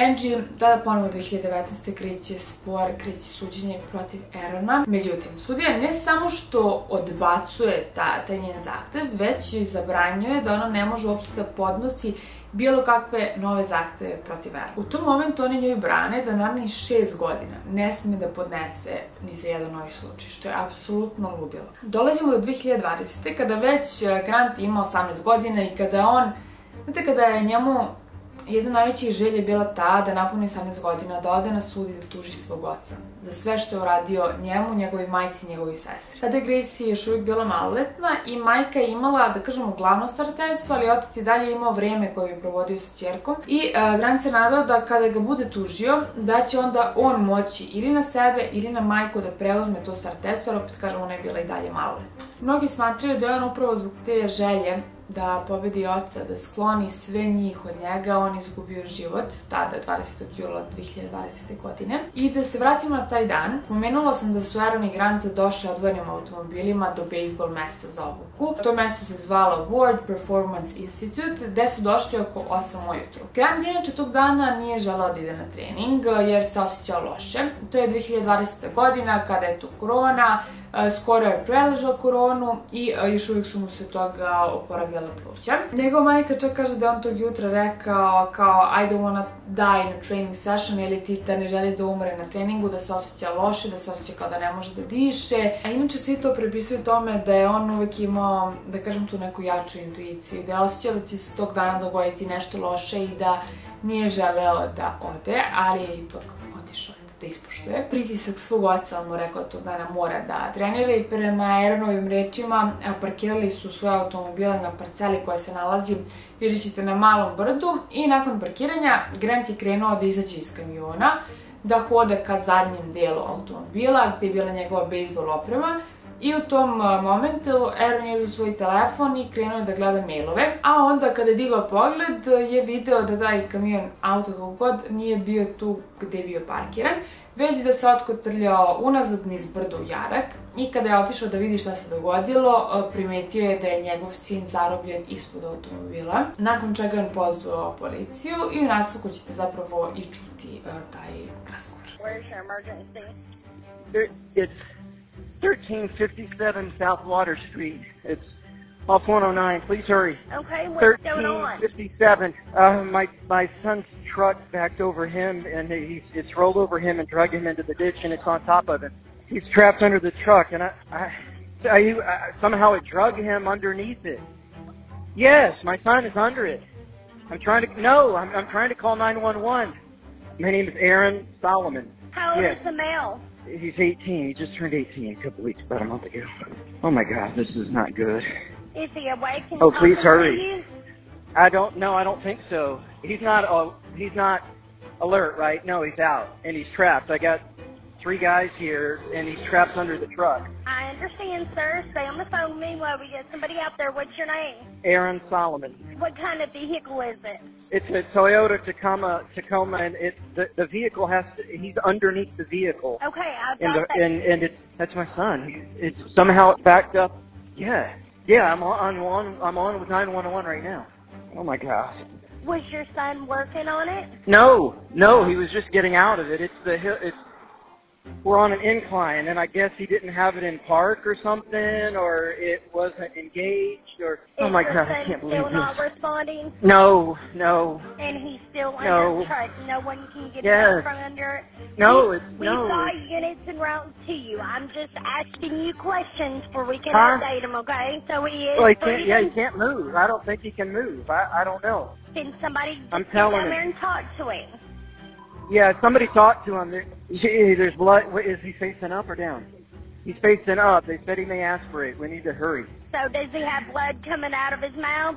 Angie tada ponovo dve hiljade devetnaeste. kreće spor, kreće suđenje protiv Aarona. Međutim, sudija ne samo što odbacuje taj njen zahtev, već i zabranjuje da ona ne može uopšte da podnosi bilo kakve nove zahteve protiv Aarona. U tom momentu oni njoj brane da narednih šest godina ne sme da podnese ni za jedan novi slučaj, što je apsolutno ludilo. Dolazimo do dve hiljade dvadesetoj. kada već Grant ima osamnaest godina i kada je on, znate, kada je njemu jedna od najvećih želja je bila ta da napuni osamnaest godina, da ode na sud i da tuži svog oca za sve što je uradio njemu, njegovi majci i njegovi sestri. Tada je Gracie još uvijek bila maloletna i majka je imala, da kažemo, glavno starateljstvo, ali otac je dalje imao vreme koje je provodio sa ćerkom i Grant se nadao da kada ga bude tužio, da će onda on moći ili na sebe ili na majku da preuzme to starateljstvo, ali opet kažem, ona je bila i dalje maloletna. Mnogi smatraju da je on upravo zbog te želje da pobedi oca, da skloni sve njih od njega, on izgubio život tada dvadesetog jula dve hiljade dvadesete. godine. I da se vratimo na taj dan, spomenula sam da su Aaron i Grant došli odvojenim automobilima do bejsbol mesta za obuku. To mesto se zvalo Ward Performance Institute, gde su došli oko osam ujutru. Grant inače tog dana nije želao da ide na trening jer se osjećao loše. To je dve hiljade dvadeseta. godina kada je tu korona, skoro je preležao koronu i još uvijek su mu se toga oporavljala pluća. Njegova majka čak kaže da je on tog jutra rekao kao I don't wanna die in a training session ili Tita ne želi da umre na treningu, da se osjeća loše, da se osjeća kao da ne može da diše. A inače svi to prepisuju tome da je on uvijek imao, da kažem, tu neku jaču intuiciju, da je osjećao da će se tog dana dogoditi nešto loše i da nije želeo da ode, ali je ipak otišao da ispoštuje. Pritisak svog oca, on mu rekao tog dana mora da trenira i prema Aaronovim rečima parkirali su svoje automobile na parceli koja se nalazi, vidjet ćete, na malom brdu i nakon parkiranja Grant je krenuo da izađe iz kamiona, da hoda ka zadnjem delu automobila gde je bila njegova bejsbol oprema i u tom momentu Aaron je uzeo svoj telefon i krenuo da gleda mailove, a onda kada je digao pogled je video da taj kamion, auto, kako god, nije bio tu gde je bio parkiran, već da se otkotrljao unazad niz brda u jarak i kada je otišao da vidi šta se dogodilo, primetio je da je njegov sin zarobljen ispod automobila, nakon čega je on pozvao policiju i u nastavku ćete zapravo i čuti taj razgovor. thirteen fifty-seven South Water Street. It's off one oh nine. Please hurry. Okay, what's going on? thirteen fifty-seven. Uh, my my son's truck backed over him, and he's it's rolled over him and dragged him into the ditch, and it's on top of him. He's trapped under the truck, and I, I, I, I somehow it dragged him underneath it. Yes, my son is under it. I'm trying to no. I'm I'm trying to call nine one one. My name is Aaron Solomon. How old yes. is the male? He's eighteen. He just turned eighteen a couple weeks, about a month ago. Oh my God, this is not good. Is he awake? Oh, please hurry! I don't know. I don't think so. He's not. Uh, he's not alert, right? No, he's out and he's trapped. I got three guys here, and he's trapped under the truck. I I understand, sir. Stay on the phone with me while we get somebody out there. What's your name? Aaron Solomon. What kind of vehicle is it? It's a Toyota Tacoma, Tacoma, and it the, the vehicle has to, he's underneath the vehicle. Okay, I've got and the, that. And, and it's, that's my son. It's somehow backed up. Yeah, yeah, I'm on, I'm on, I'm on with nine one one right now. Oh, my gosh. Was your son working on it? No, no, he was just getting out of it. It's the hill, it's, we're on an incline, and I guess he didn't have it in park or something, or it wasn't engaged, or... Oh, my God, I can't believe this. Is your son still not responding? No, no. And he's still under truck. No one can get out from under it? No, it's... We've got units en route to you. I'm just asking you questions where we can update him, okay? So he is... Well, he can't, yeah, he can't move. I don't think he can move. I, I don't know. Can somebody come there and talk to him? Yeah, somebody talked to him. There's blood. Is he facing up or down? He's facing up. They said he may aspirate. We need to hurry. So does he have blood coming out of his mouth?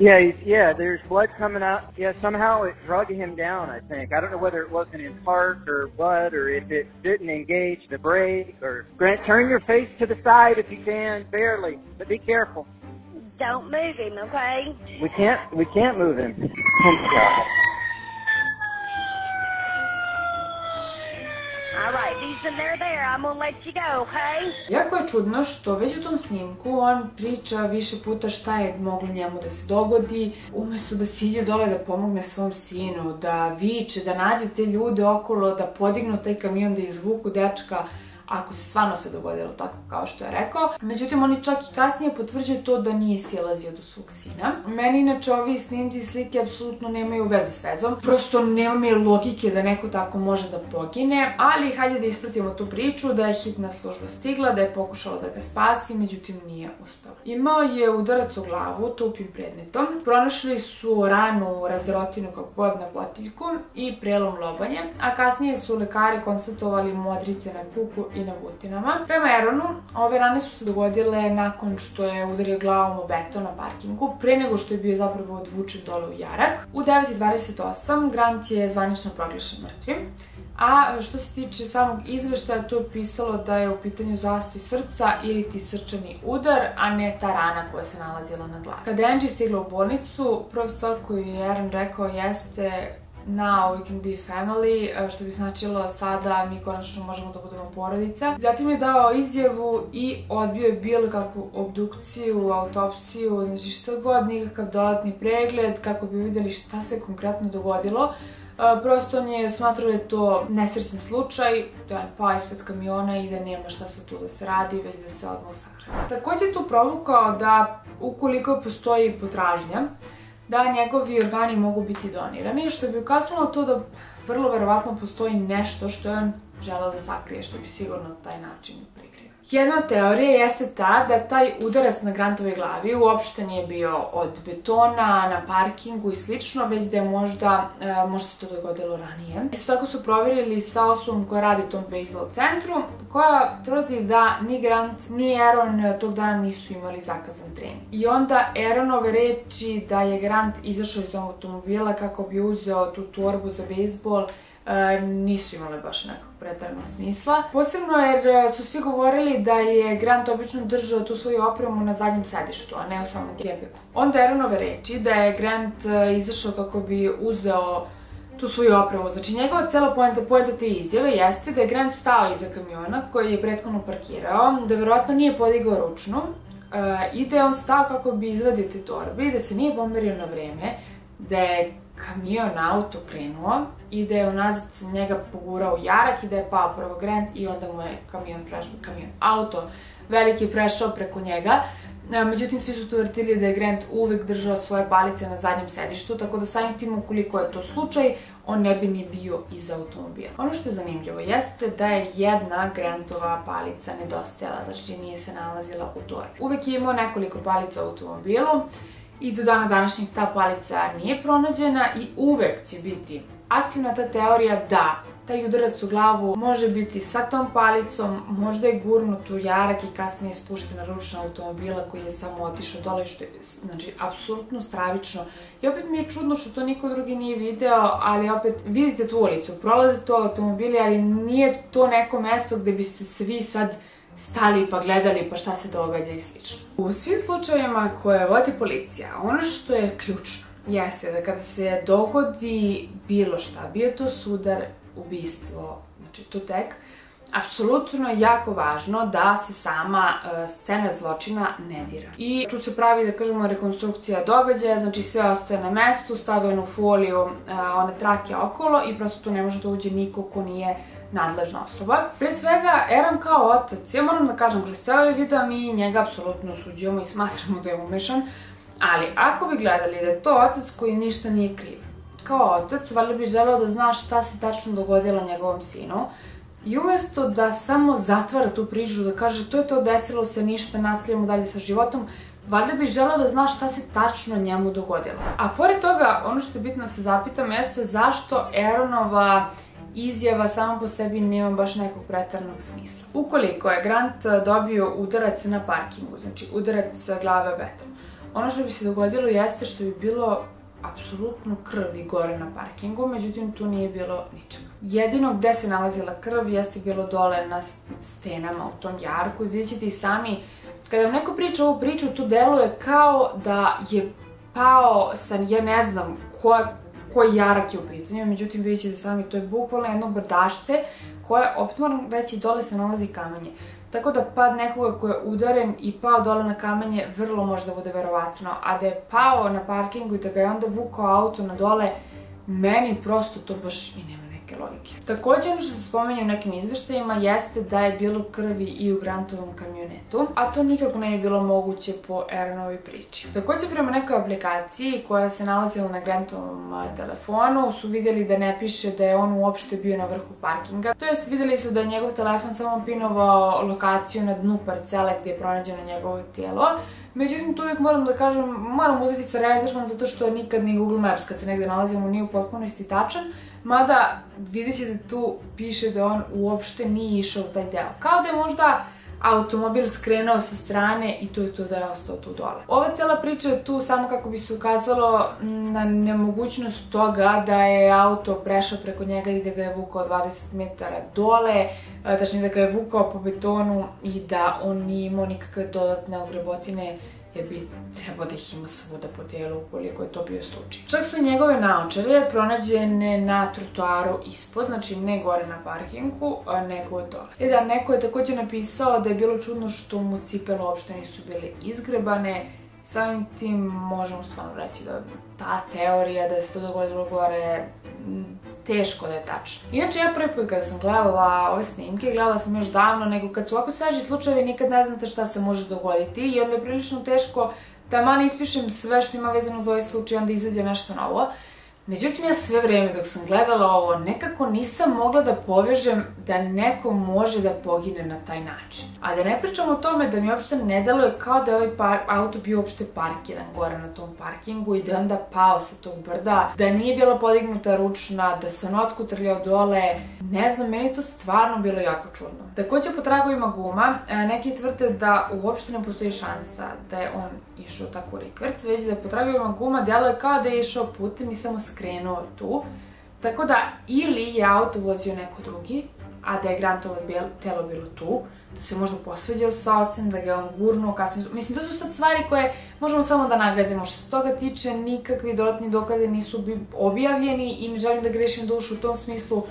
Yeah, yeah. There's blood coming out. Yeah, somehow it drug him down, I think. I don't know whether it wasn't in park or what, or if it didn't engage the brake. Or Grant, turn your face to the side if you can, barely, but be careful. Don't move him, okay? We can't. We can't move him. Oh my God. Jako je čudno što već u tom snimku on priča više puta šta je moglo njemu da se dogodi, umesto da siđe dole da pomogne svom sinu, da viče, da nađe te ljude okolo, da podignu taj kamion, da izvuku dečka, ako se stvarno sve dogodilo tako kao što je rekao. Međutim, oni čak i kasnije potvrđuju to da nije silazio do svog sina. Meni inače ovi snimci i slike apsolutno nemaju veze s vezom. Prosto nema logike da neko tako može da pogine, ali hajde da ispratimo tu priču da je hitna služba stigla, da je pokušala da ga spasi, međutim nije uspela. Imao je udarac u glavu tupim predmetom, pronašli su ranu razrotinu kako god na potiljku i prelom lobanje, a kasnije su lekari konstatovali modrice na kuku i na vutinama. Prema Aaronu, ove rane su se dogodile nakon što je udario glavom u beton na parkingu, pre nego što je bio zapravo odvučen dole u jarak. U devet dvadeset osam Grant je zvanično proglašen mrtvim, a što se tiče samog izveštaja, to je pisalo da je u pitanju zastoj srca ili ti srčani udar, a ne ta rana koja se nalazila na glavi. Kada je Angie stigla u bolnicu, prva stvar koju je Aaron rekao jeste... Now we can be family, što bi značilo sada mi konačno možemo da budemo porodica. Zatim je dao izjavu i odbio je bilo kakvu obdukciju, autopsiju, znači što god, nikakav dodatni pregled kako bi videli šta se konkretno dogodilo. Prosto on je smatrao da je to nesrećan slučaj, da je pao ispred kamiona i da nema šta sad tu da se radi, već da se odmah sahrani. Također je tu provukao da ukoliko postoji potražnja, da njegovi organi mogu biti donirani, što bi ukazalo to da vrlo verovatno postoji nešto što je on želeo da sakrije, što bi sigurno na taj način prikrio. Jedna od teorije jeste ta da taj udarac na Grantovoj glavi uopšte nije bio od betona, na parkingu i slično, već da je možda, možda se to dogodilo ranije. Isto tako su proverili sa osobom koja radi u tom bejsbol centru, koja tvrdi da ni Grant, ni Aaron tog dana nisu imali zakazan trening. I onda Aaronove reči da je Grant izašao iz automobila kako bi uzeo tu torbu za bejsbol, nisu imale baš nekog pretarnog smisla. Posebno jer su svi govorili da je Grant obično držao tu svoju opremu na zadnjem sedištu, a ne u samom gepeku. Onda Aaronove reči da je Grant izašao kako bi uzeo tu svoju opremu. Znači njegova cela poenta te izjave jeste da je Grant stao iza kamiona koji je prethodno parkirao, da verovatno nije podigao ručnu i da je on stao kako bi izvadio te torbe i da se nije pomerio na vreme, da je kamion auto krenuo i da je unazad njega pogurao u jarak i da je pao prvo Grant i onda mu je kamion prešao, kamion auto veliki je prešao preko njega. Međutim, svi su tvrdili da je Grant uvek držao svoje palice na zadnjem sedištu, tako da samim tim ukoliko je to slučaj, on ne bi ni bio iz automobila. Ono što je zanimljivo jeste da je jedna Grantova palica nedostajala, znači nije se nalazila u torbi. Uvek je imao nekoliko palica u automobilu, i do dana današnjeg ta palica nije pronađena i uvek će biti aktivna ta teorija da taj udarac u glavu može biti sa tom palicom, možda je gurnut u jarak i kasnije spuštena ručna automobila koji je samo otišao dole, što je, znači, apsolutno stravično. I opet mi je čudno što to niko drugi nije video, ali opet vidite tu ulicu, prolaze to automobili, ali nije to neko mesto gde biste svi sad stali pa gledali pa šta se događa i slično. U svim slučajevima koje vodi policija, ono što je ključno jeste da kada se dogodi bilo šta, bio to sudar, ubistvo, znači to tek, apsolutno je jako važno da se sama scena zločina ne dira. I tu se pravi, da kažemo, rekonstrukcija događaja, znači sve ostaje na mestu, stave onu foliju, one trake okolo i prosto tu ne može da uđe niko ko nije nadležna osoba. Pre svega, Eren kao otac, ja moram da kažem, kroz ceo ovaj video mi njega apsolutno osuđujemo i smatramo da je umešan, ali ako bi gledali da je to otac koji ništa nije kriv, kao otac, valjda bi želeo da zna šta se tačno dogodilo njegovom sinu, i umesto da samo zatvara tu priču, da kaže to je to, desilo se, ništa, nastavljamo dalje sa životom, valjda bi želeo da zna šta se tačno njemu dogodilo. A pored toga, ono što je bitno da se zapitam jeste zašto Erenova izjava sama po sebi nema baš nekog preteranog smisla. Ukoliko je Grant dobio udarac na parkingu, znači udarac glave u beton, ono što bi se dogodilo jeste što bi bilo apsolutno krvi gore na parkingu, međutim tu nije bilo ničega. Jedino gde se nalazila krv jeste bilo dole na stenama u tom jarku i vidjet ćete i sami, kada vam neko priča ovu priču, tu deluje kao da je pao sa, ja ne znam koji jarak je u pitanju, međutim vidjet ćete sami, to je bukvalno jedno brdašce koje, opet moram reći, dole se nalazi kamenje. Tako da pad nekoga koji je udaren i pao dole na kamenje vrlo može da bude verovatno, a da je pao na parkingu i da ga je onda vukao auto na dole, meni prosto to baš i nema neke logike. Također, ono što se spomenja u nekim izveštajima jeste da je bilo krvi i u Grantovom kamionetu, a to nikako ne bi bilo moguće po Erenovoj priči. Također, prema nekoj aplikaciji koja se nalazila na Grantovom telefonu su vidjeli da ne piše da je on uopšte bio na vrhu parkinga, to jest vidjeli su da je njegov telefon samo pinovao lokaciju na dnu parcele gdje je pronađeno njegovo tijelo. Međutim, tu uvijek moram da kažem, moram uzeti sa rezervom zato što nikad ni Google Maps kad se negdje nalazimo nije u potpunosti tačan, mada vidjet ćete tu piše da on uopšte nije išao u taj deo. Kao da je možda automobil skrenuo sa strane i to je to da je ostao tu dole. Ova cela priča je tu samo kako bi se ukazalo na nemogućnost toga da je auto prešao preko njega i da ga je vukao dvadeset metara dole, tačnije da ga je vukao po betonu i da on nije imao nikakve dodatne ogrebotine jer bi trebao da ih ima samo da podijelu ukoliko je to bio slučaj. Čak su njegove naočare pronađene na trotoaru ispod, znači ne gore na parkingu, nego dole. E da, neko je također napisao da je bilo čudno što mu cipele uopšte nisu bile izgrebane, samim tim možemo stvarno reći da ta teorija da se to dogodilo gore teško da je tačno. Inače, ja prvi put kada sam gledala ove snimke, gledala sam još davno, nego kad su ovako sveži slučajevi nikad ne znate šta se može dogoditi i onda je prilično teško da man ispišem sve što ima vezano za ovaj slučaj, onda izađe nešto novo. Međutim, ja sve vreme dok sam gledala ovo, nekako nisam mogla da povežem da neko može da pogine na taj način. A da ne pričam o tome da mi uopšte ne deluje kao da je ovaj auto bio uopšte parkiran gore na tom parkingu i da je onda pao sa tog brda, da nije bila podignuta ručna, da se on otkotrljao dole, ne znam, meni je to stvarno bilo jako čudno. Također, po tragovima guma, neki tvrde da uopšte ne postoji šansa da je on išao tako u rikverc, već da po tragovima guma deluje kao da je išao putem i samo skrenuo krenuo tu, tako da ili je auto vozio neko drugi, a da je Grantovo telo bilo tu, da se možda posveđao sa ocem, da ga je on gurnuo kasnije. Mislim, to su sad stvari koje možemo samo da nagađamo. Što se toga tiče, nikakvi dodatni dokaze nisu objavljeni i ne želim da grešim dušu u tom smislu.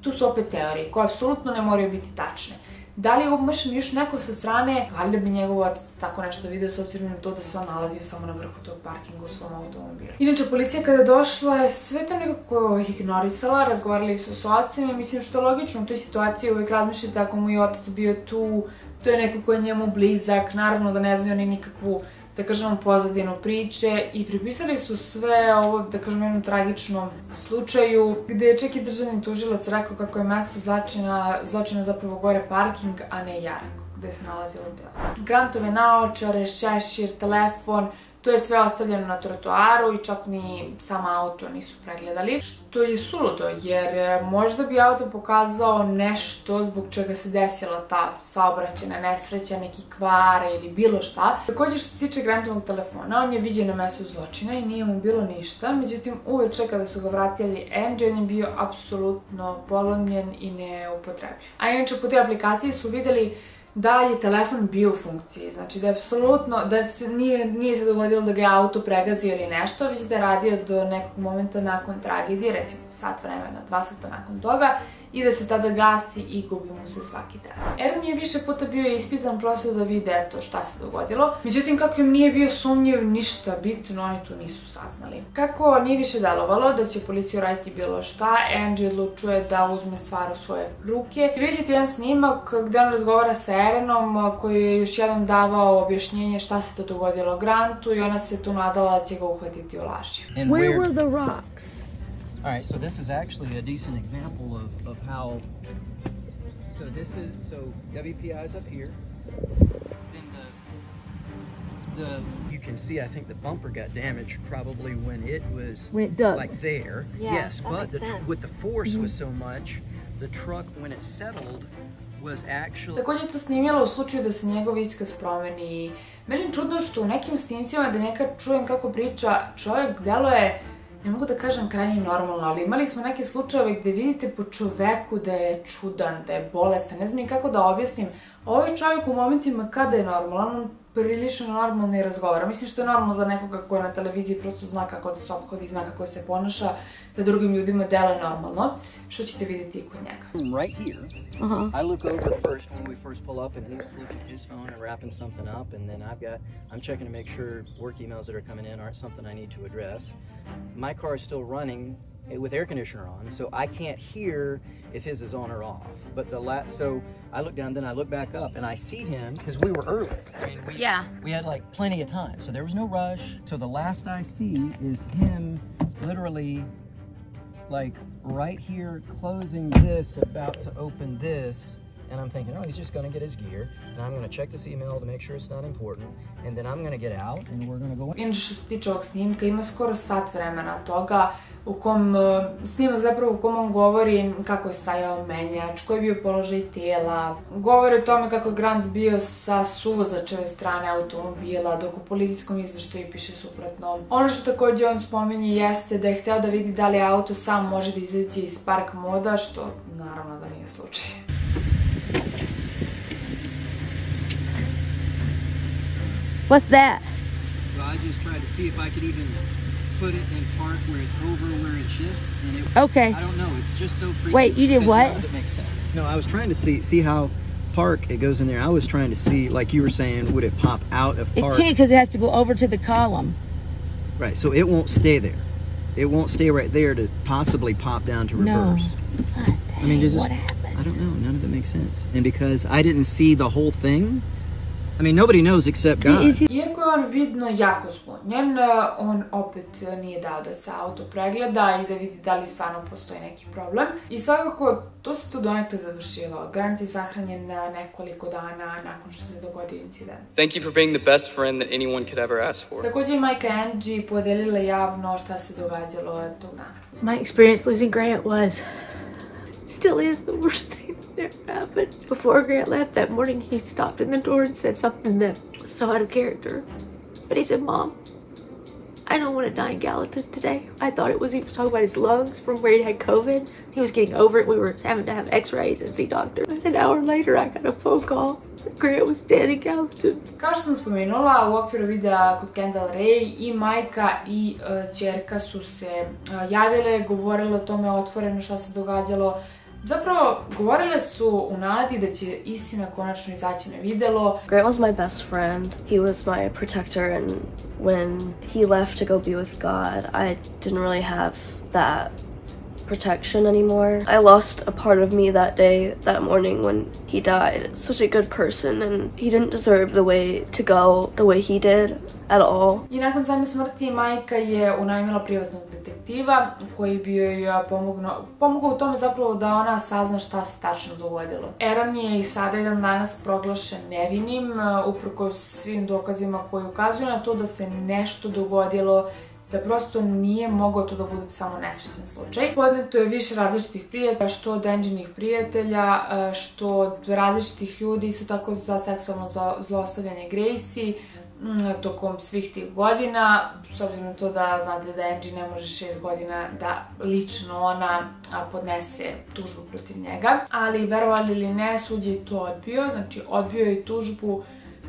Tu su opet teorije koje apsolutno ne moraju biti tačne. Da li je umešan još neko sa strane, valjda bi njegov otac tako nešto video s obzirom na to da se on nalazio samo na vrhu tog parkinga u svom automobilu. Inače, policija kada je došla je sve to nekako ignorisala, razgovarali su s ocem i mislim što je logično u toj situaciji uvijek razmišljate ako mu je otac bio tu, to je neko koji je njemu blizak, naravno da ne znaju oni nikakvu, da kažemo, pozadinu priče i pripisali su sve ovo, da kažemo, jednom tragičnom slučaju gde je čak i državni tužilac rekao kako je mesto zločina zapravo gore parking, a ne jarak gde se nalazilo delo. Grantove naočare, šešir, telefon, to je sve ostavljeno na trotoaru i čak ni sama auto nisu pregledali, što je suludo jer možda bi auto pokazao nešto zbog čega se desila ta saobraćajna nesreća, neki kvar ili bilo šta. Također, što se tiče Grantovog telefona, on je viđen na mestu zločina i nije mu bilo ništa, međutim uveče kada su ga vratili N J, on je bio apsolutno polomljen i neupotrebljiv. A inače, po toj aplikaciji su vidjeli da je telefon bio u funkciji, znači da je apsolutno, da nije se dogodilo da ga je auto pregazio ili nešto, već da je radio do nekog momenta nakon tragedije, recimo sat vremena, dva sata nakon toga, i da se tada gasi i gubi mu se svaki tren. Ermin je više puta bio ispitan prosto da vidi eto šta se dogodilo, međutim kako im nije bio sumnjiv ništa bitno, oni tu nisu saznali. Kako nije više delovalo da će policija uraditi bilo šta, Angie odlučuje da uzme stvar u svoje ruke. I vidite jedan snimak gde on razgovara sa Erenom koji je još jednom davao objašnjenje šta se to dogodilo Grantu i ona se tu nadala da će ga uhvatiti u laži. Where were the rocks? All right, so this is actually a decent example of, of how, so this is, so W P I is up here, then the, the, you can see, I think the bumper got damaged probably when it was when it ducked. Like there. Yeah, yes, but the, with the force mm-hmm. was so much, the truck when it settled, također je to snimjela u slučaju da se njegov iskaz promeni. Meni je čudno što u nekim snimcima da nekad čujem kako priča čovjek, deluje, ne mogu da kažem krajnje normalno, ali imali smo neke slučajeve gde vidite po čoveku da je čudan, da je bolestan, ne znam ni kako da objasnim. Ovaj čovjek u momentima kada je normalan, prilično normalno i razgovara. Mislim što je normalno za nekoga koja na televiziji prosto zna kako da se ophodi, zna kako se ponaša, da drugim ljudima deluje normalno, što ćete vidjeti i kod njega. Right here, I look over first when we first pull up and he's looking at his phone and wrapping something up and then I've got, I'm checking to make sure work emails that are coming in aren't something I need to address. My car is still running with air conditioner on, so I can't hear if his is on or off. But the last, so I look down, then I look back up, and I see him because we were early. I mean, we, yeah, we had like plenty of time, so there was no rush. So the last I see is him, literally, like right here, closing this, about to open this. And I'm thinking, oh, he's just going to get his gear, and I'm going to check this email to make sure it's not important, and then I'm going to get out, and we're going to go in. Što se tiče ovog snimka, ima skoro sat vremena toga u kom snimak zapravo u kom on govori kako je stajao menjač, koji je bio položaj tela. Govori o tome kako je Grant bio sa suvozačeve strane automobila, dok u policijskom izveštaju piše suprotno. Ono što također on spominje jeste da je hteo da vidi da li auto sam može da izađe iz park moda, što naravno da nije slučaj. What's that? Well, I just tried to see if I could even put it in park where it's over, where it shifts, and it, okay. I don't know. It's just so freaky. Wait, you did what? It makes sense. No, I was trying to see see how park it goes in there. I was trying to see, like you were saying, would it pop out of park? It can't because it has to go over to the column. Right, so it won't stay there. It won't stay right there to possibly pop down to reverse. No. Oh, dang, I mean, just, what happened? I don't know. None of it makes sense. And because I didn't see the whole thing. I mean, nobody knows except God. Iako je on vidno jako sklonjen, on opet nije dao da se auto pregleda i da vidi da li stvarno postoji neki problem. I svakako, to se tu donekle završilo. Grant je sahranjen nekoliko dana nakon što se dogodio incident. Thank you for being the best friend that anyone could ever ask for. Također je majka Angie podelila javno šta se događalo tog dana. My experience losing Grant was, still is, the worst thing that ever happened. Before Grant left that morning, he stopped in the door and said something that was so out of character. But he said, Mom, I don't want to die in Gallatin today. I thought it was, he was talking about his lungs from where he had COVID. He was getting over it. We were having to have x-rays and see doctor. And an hour later, I got a phone call. Grant was dead in Gallatin. Kao što sam spomenula, u okviru videa kod Kendall Ray i majka i ćerka su se javile, govorile o tome otvoreno šta se događalo. Zapravo, govorile su u nadi da će istina konačno izaći na videlo. Grant was my best friend. He was my protector and when he left to go be with God, I didn't really have that protection anymore. I lost a part of me that day, that morning when he died. Such a good person and he didn't deserve the way to go the way he did at all. I nakon same smrti majka je unajmila privatnog detektiva koji bi joj pomogao u tome zapravo da ona sazna šta se tačno dogodilo. Eran je i sada jedan danas proglašen nevinim uprkos svim dokazima koji ukazuju na to da se nešto dogodilo, da prosto nije mogao to da bude samo nesrećan slučaj. Podneto je više različitih prijava, što od Angie-nih prijatelja, što od različitih ljudi, isto tako za seksualno zlostavljanje Gracie, tokom svih tih godina, s obzirom na to da znate da Angie ne može šest godina da lično ona podnese tužbu protiv njega. Ali verovali ili ne, sud je to odbio, znači odbio je tužbu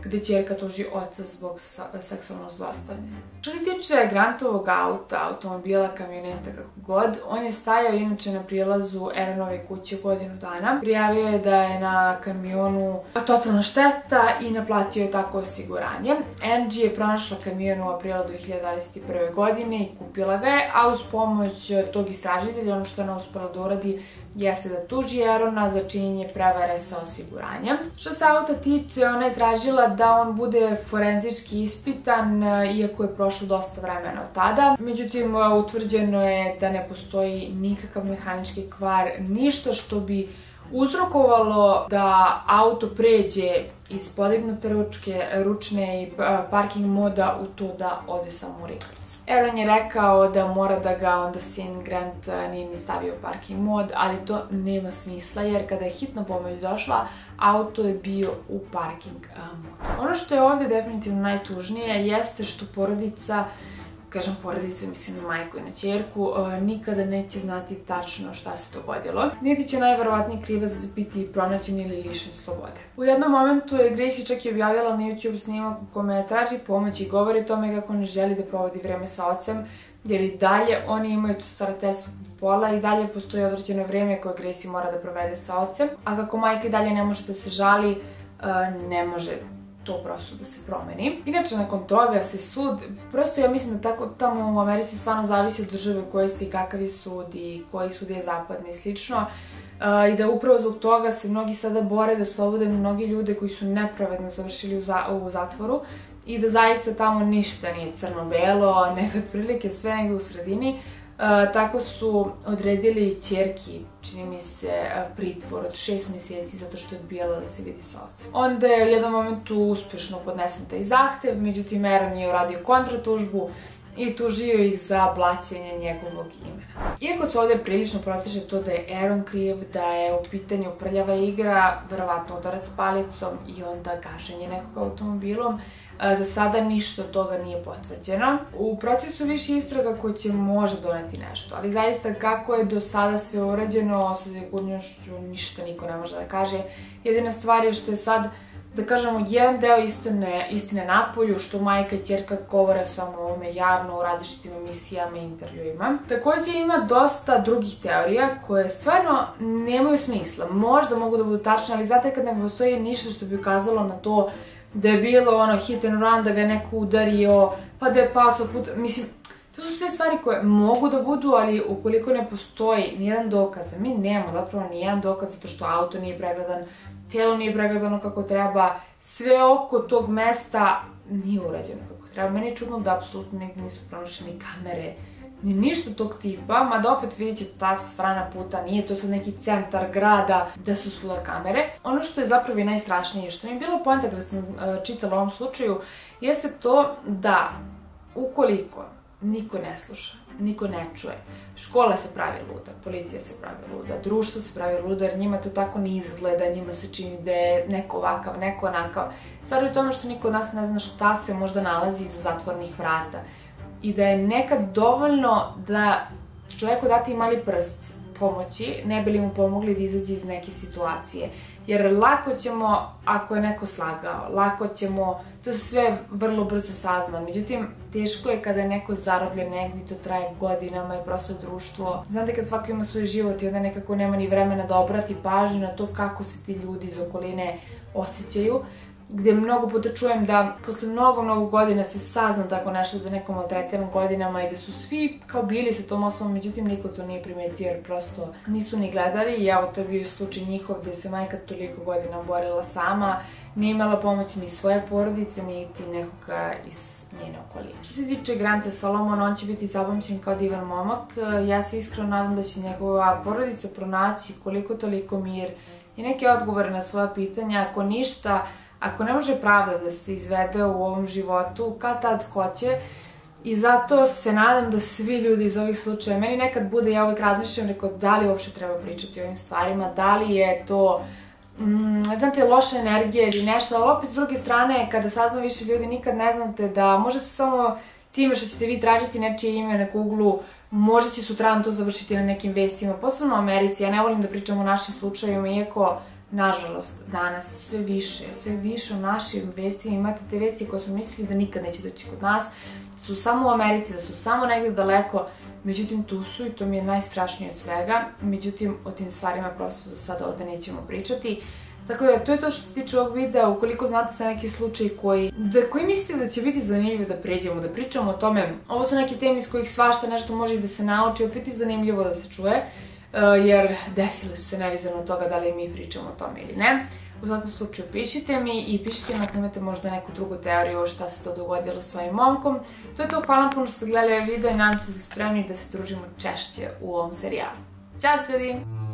gde ćerka tuži oca zbog seksualnog zlostavljanja. Što se tiče Grantovog auta, automobila, kamioneta, kako god, on je stajao inače na prilazu Erinove kuće godinu dana. Prijavio je da je na kamionu totalna šteta i naplatio je tako osiguranje. Angie je pronašla kamion u aprilu dve hiljade dvadeset prve. godine i kupila ga je, a uz pomoć tog istražitelja ono što je ona uspela da uradi jeste da tuži Erona za činjenje prevare sa osiguranjem. Što se auta tiče, ona je tražila da on bude forenzički ispitan, iako je prošlo dosta vremena od tada. Međutim, utvrđeno je da ne postoji nikakav mehanički kvar, ništa što bi uzrokovalo da auto pređe iz podignute ručne i parking moda u to da ode samo u rikverc. Eron je rekao da mora da ga onda sin Grant nije ni stavio parking mod, ali to nema smisla jer kada je hitna pomoć došla, auto je bio u parking modu. Ono što je ovde definitivno najtužnije jeste što porodica, kažem porodice, mislim na majku i na ćerku, nikada neće znati tačno šta se dogodilo. Niti će najverovatniji krivac biti pronađen ili lišen slobode. U jednom momentu je Gracie čak i objavila na YouTube snimak u kome traži pomoć i govori o tome kako ne želi da provodi vreme sa ocem, jer i dalje oni imaju tu starateljsku pola i dalje postoji određeno vreme koje Gracie mora da provede sa ocem, a kako majka i dalje ne može da se žali, ne može to prosto da se promeni. Inače, nakon toga se sud, prosto ja mislim da tamo u Americi stvarno zavisi od države koje ste i kakav je sud i koji sud je zapadne i slično, i da upravo zbog toga se mnogi sada bore da oslobode mnogi ljude koji su nepravedno završili u zatvoru i da zaista tamo ništa nije crno-belo, nekad prilike sve negde u sredini. Tako su odredili ćerki, čini mi se, pritvor od šest mjeseci zato što je odbijala da se vidi sa ocem. Onda je u jednom momentu uspešno podnesen taj zahtev, međutim Eron je uradio kontratužbu i tužio ih za blaćenje njegovog imena. Iako se ovde prilično protiže to da je Eron kriv, da je u pitanju prljava igra, verovatno udarac palicom i onda gaženje nekog automobilom, za sada ništa od toga nije potvrđeno. U procesu više istraga koje će možda doneti nešto, ali zaista kako je do sada sve urađeno, sa sigurnošću ništa niko ne može da kaže. Jedina stvar je što je sad, da kažemo, jedan deo istine napolju, što majka i ćerka govore samo o ovome javno u različitim emisijama i intervjuima. Takođe ima dosta drugih teorija koje stvarno nemaju smisla. Možda mogu da budu tačne, ali zato kad ne postoji ništa što bi ukazalo na to da je bilo ono hit and run, da ga je neko udario, pa da je pao sa puta, mislim, to su sve stvari koje mogu da budu, ali ukoliko ne postoji nijedan dokaz, mi nemamo zapravo nijedan dokaz zato što auto nije pregledan, telo nije pregledano kako treba, sve oko tog mesta nije urađeno kako treba. Meni je čudno da apsolutno negdje nisu pronašene kamere, ni ništa tog tipa, mada opet vidjet će ta strana puta, nije to sad neki centar grada da su svuda kamere. Ono što je zapravo i najstrašnije, što mi je bilo poenta kada sam čitala u ovom slučaju, jeste to da ukoliko niko ne sluša, niko ne čuje, škola se pravi luda, policija se pravi luda, društvo se pravi luda jer njima to tako ne izgleda, njima se čini da je neko ovakav, neko onakav. Stvar je u tome što niko od nas ne zna šta se možda nalazi iza zatvornih vrata. I da je nekad dovoljno da čoveku dati mali prst pomoći, ne bi li mu pomogli da izađe iz neke situacije. Jer lako ćemo, ako je neko slagao, lako ćemo, to se sve vrlo brzo sazna. Međutim, teško je kada je neko zarobljen negdje, to traje godinama i prosto društvo. Znate kad svako ima svoj život i onda nekako nema ni vremena da obrati pažnju na to kako se ti ljudi iz okoline osjećaju, gde mnogo puta čujem da posle mnogo, mnogo godina se sazna tako nešto da nekom maltretiranom godinama i da su svi kao bili sa tom osobom, međutim niko to nije primetio jer prosto nisu ni gledali i evo to je bio slučaj njihov gde se majka toliko godina borila sama, nije imala pomoć ni svoje porodice, niti nekoga iz njene okoline. Što se tiče Granta Solomona, on će biti zapamćen kao divan momak. Ja se iskreno nadam da će njegova porodica pronaći koliko toliko mir i neke odgovore na svoja pitanja, ako ništa, ako ne može pravda da se izvede u ovom životu, kad tad hoće. I zato se nadam da svi ljudi iz ovih slučaja, meni nekad bude, ja uvek razmišljam, rekao da li uopšte treba pričati o ovim stvarima, da li je to znate, loše energije ili nešto, ali opet s druge strane, kada saznam više ljudi, nikad ne znate da možda se samo time što ćete vi tražiti nečije ime na Googlu, možda će sutradan to završiti na nekim vestima, posebno u Americi. Ja ne volim da pričam o našim slučajima, iako, nažalost, danas sve više, sve više u našim vestima imate te vesti koje smo mislili da nikad neće doći kod nas, da su samo u Americi, da su samo negdje daleko, međutim tu su i to mi je najstrašnije od svega, međutim o tim stvarima prosto za sada ovde nećemo pričati. Tako da, to je to što se tiče ovog videa. Ukoliko znate za neki slučaj koji, za koji mislite da će biti zanimljivo da pređemo, da pričamo o tome, ovo su neke teme iz kojih svašta nešto može i da se nauči, opet i zanimljivo da se čuje, jer desile su se nevezano od toga da li mi pričamo o tome ili ne. U svakom slučaju pišite mi i pišite mi ako imate možda neku drugu teoriju o šta se to dogodilo s ovim momkom. To je to, hvala vam puno što ste gledali ovaj video i nadam se da ste spremni da se družimo češće u ovom serijalu. Ćao ljudi!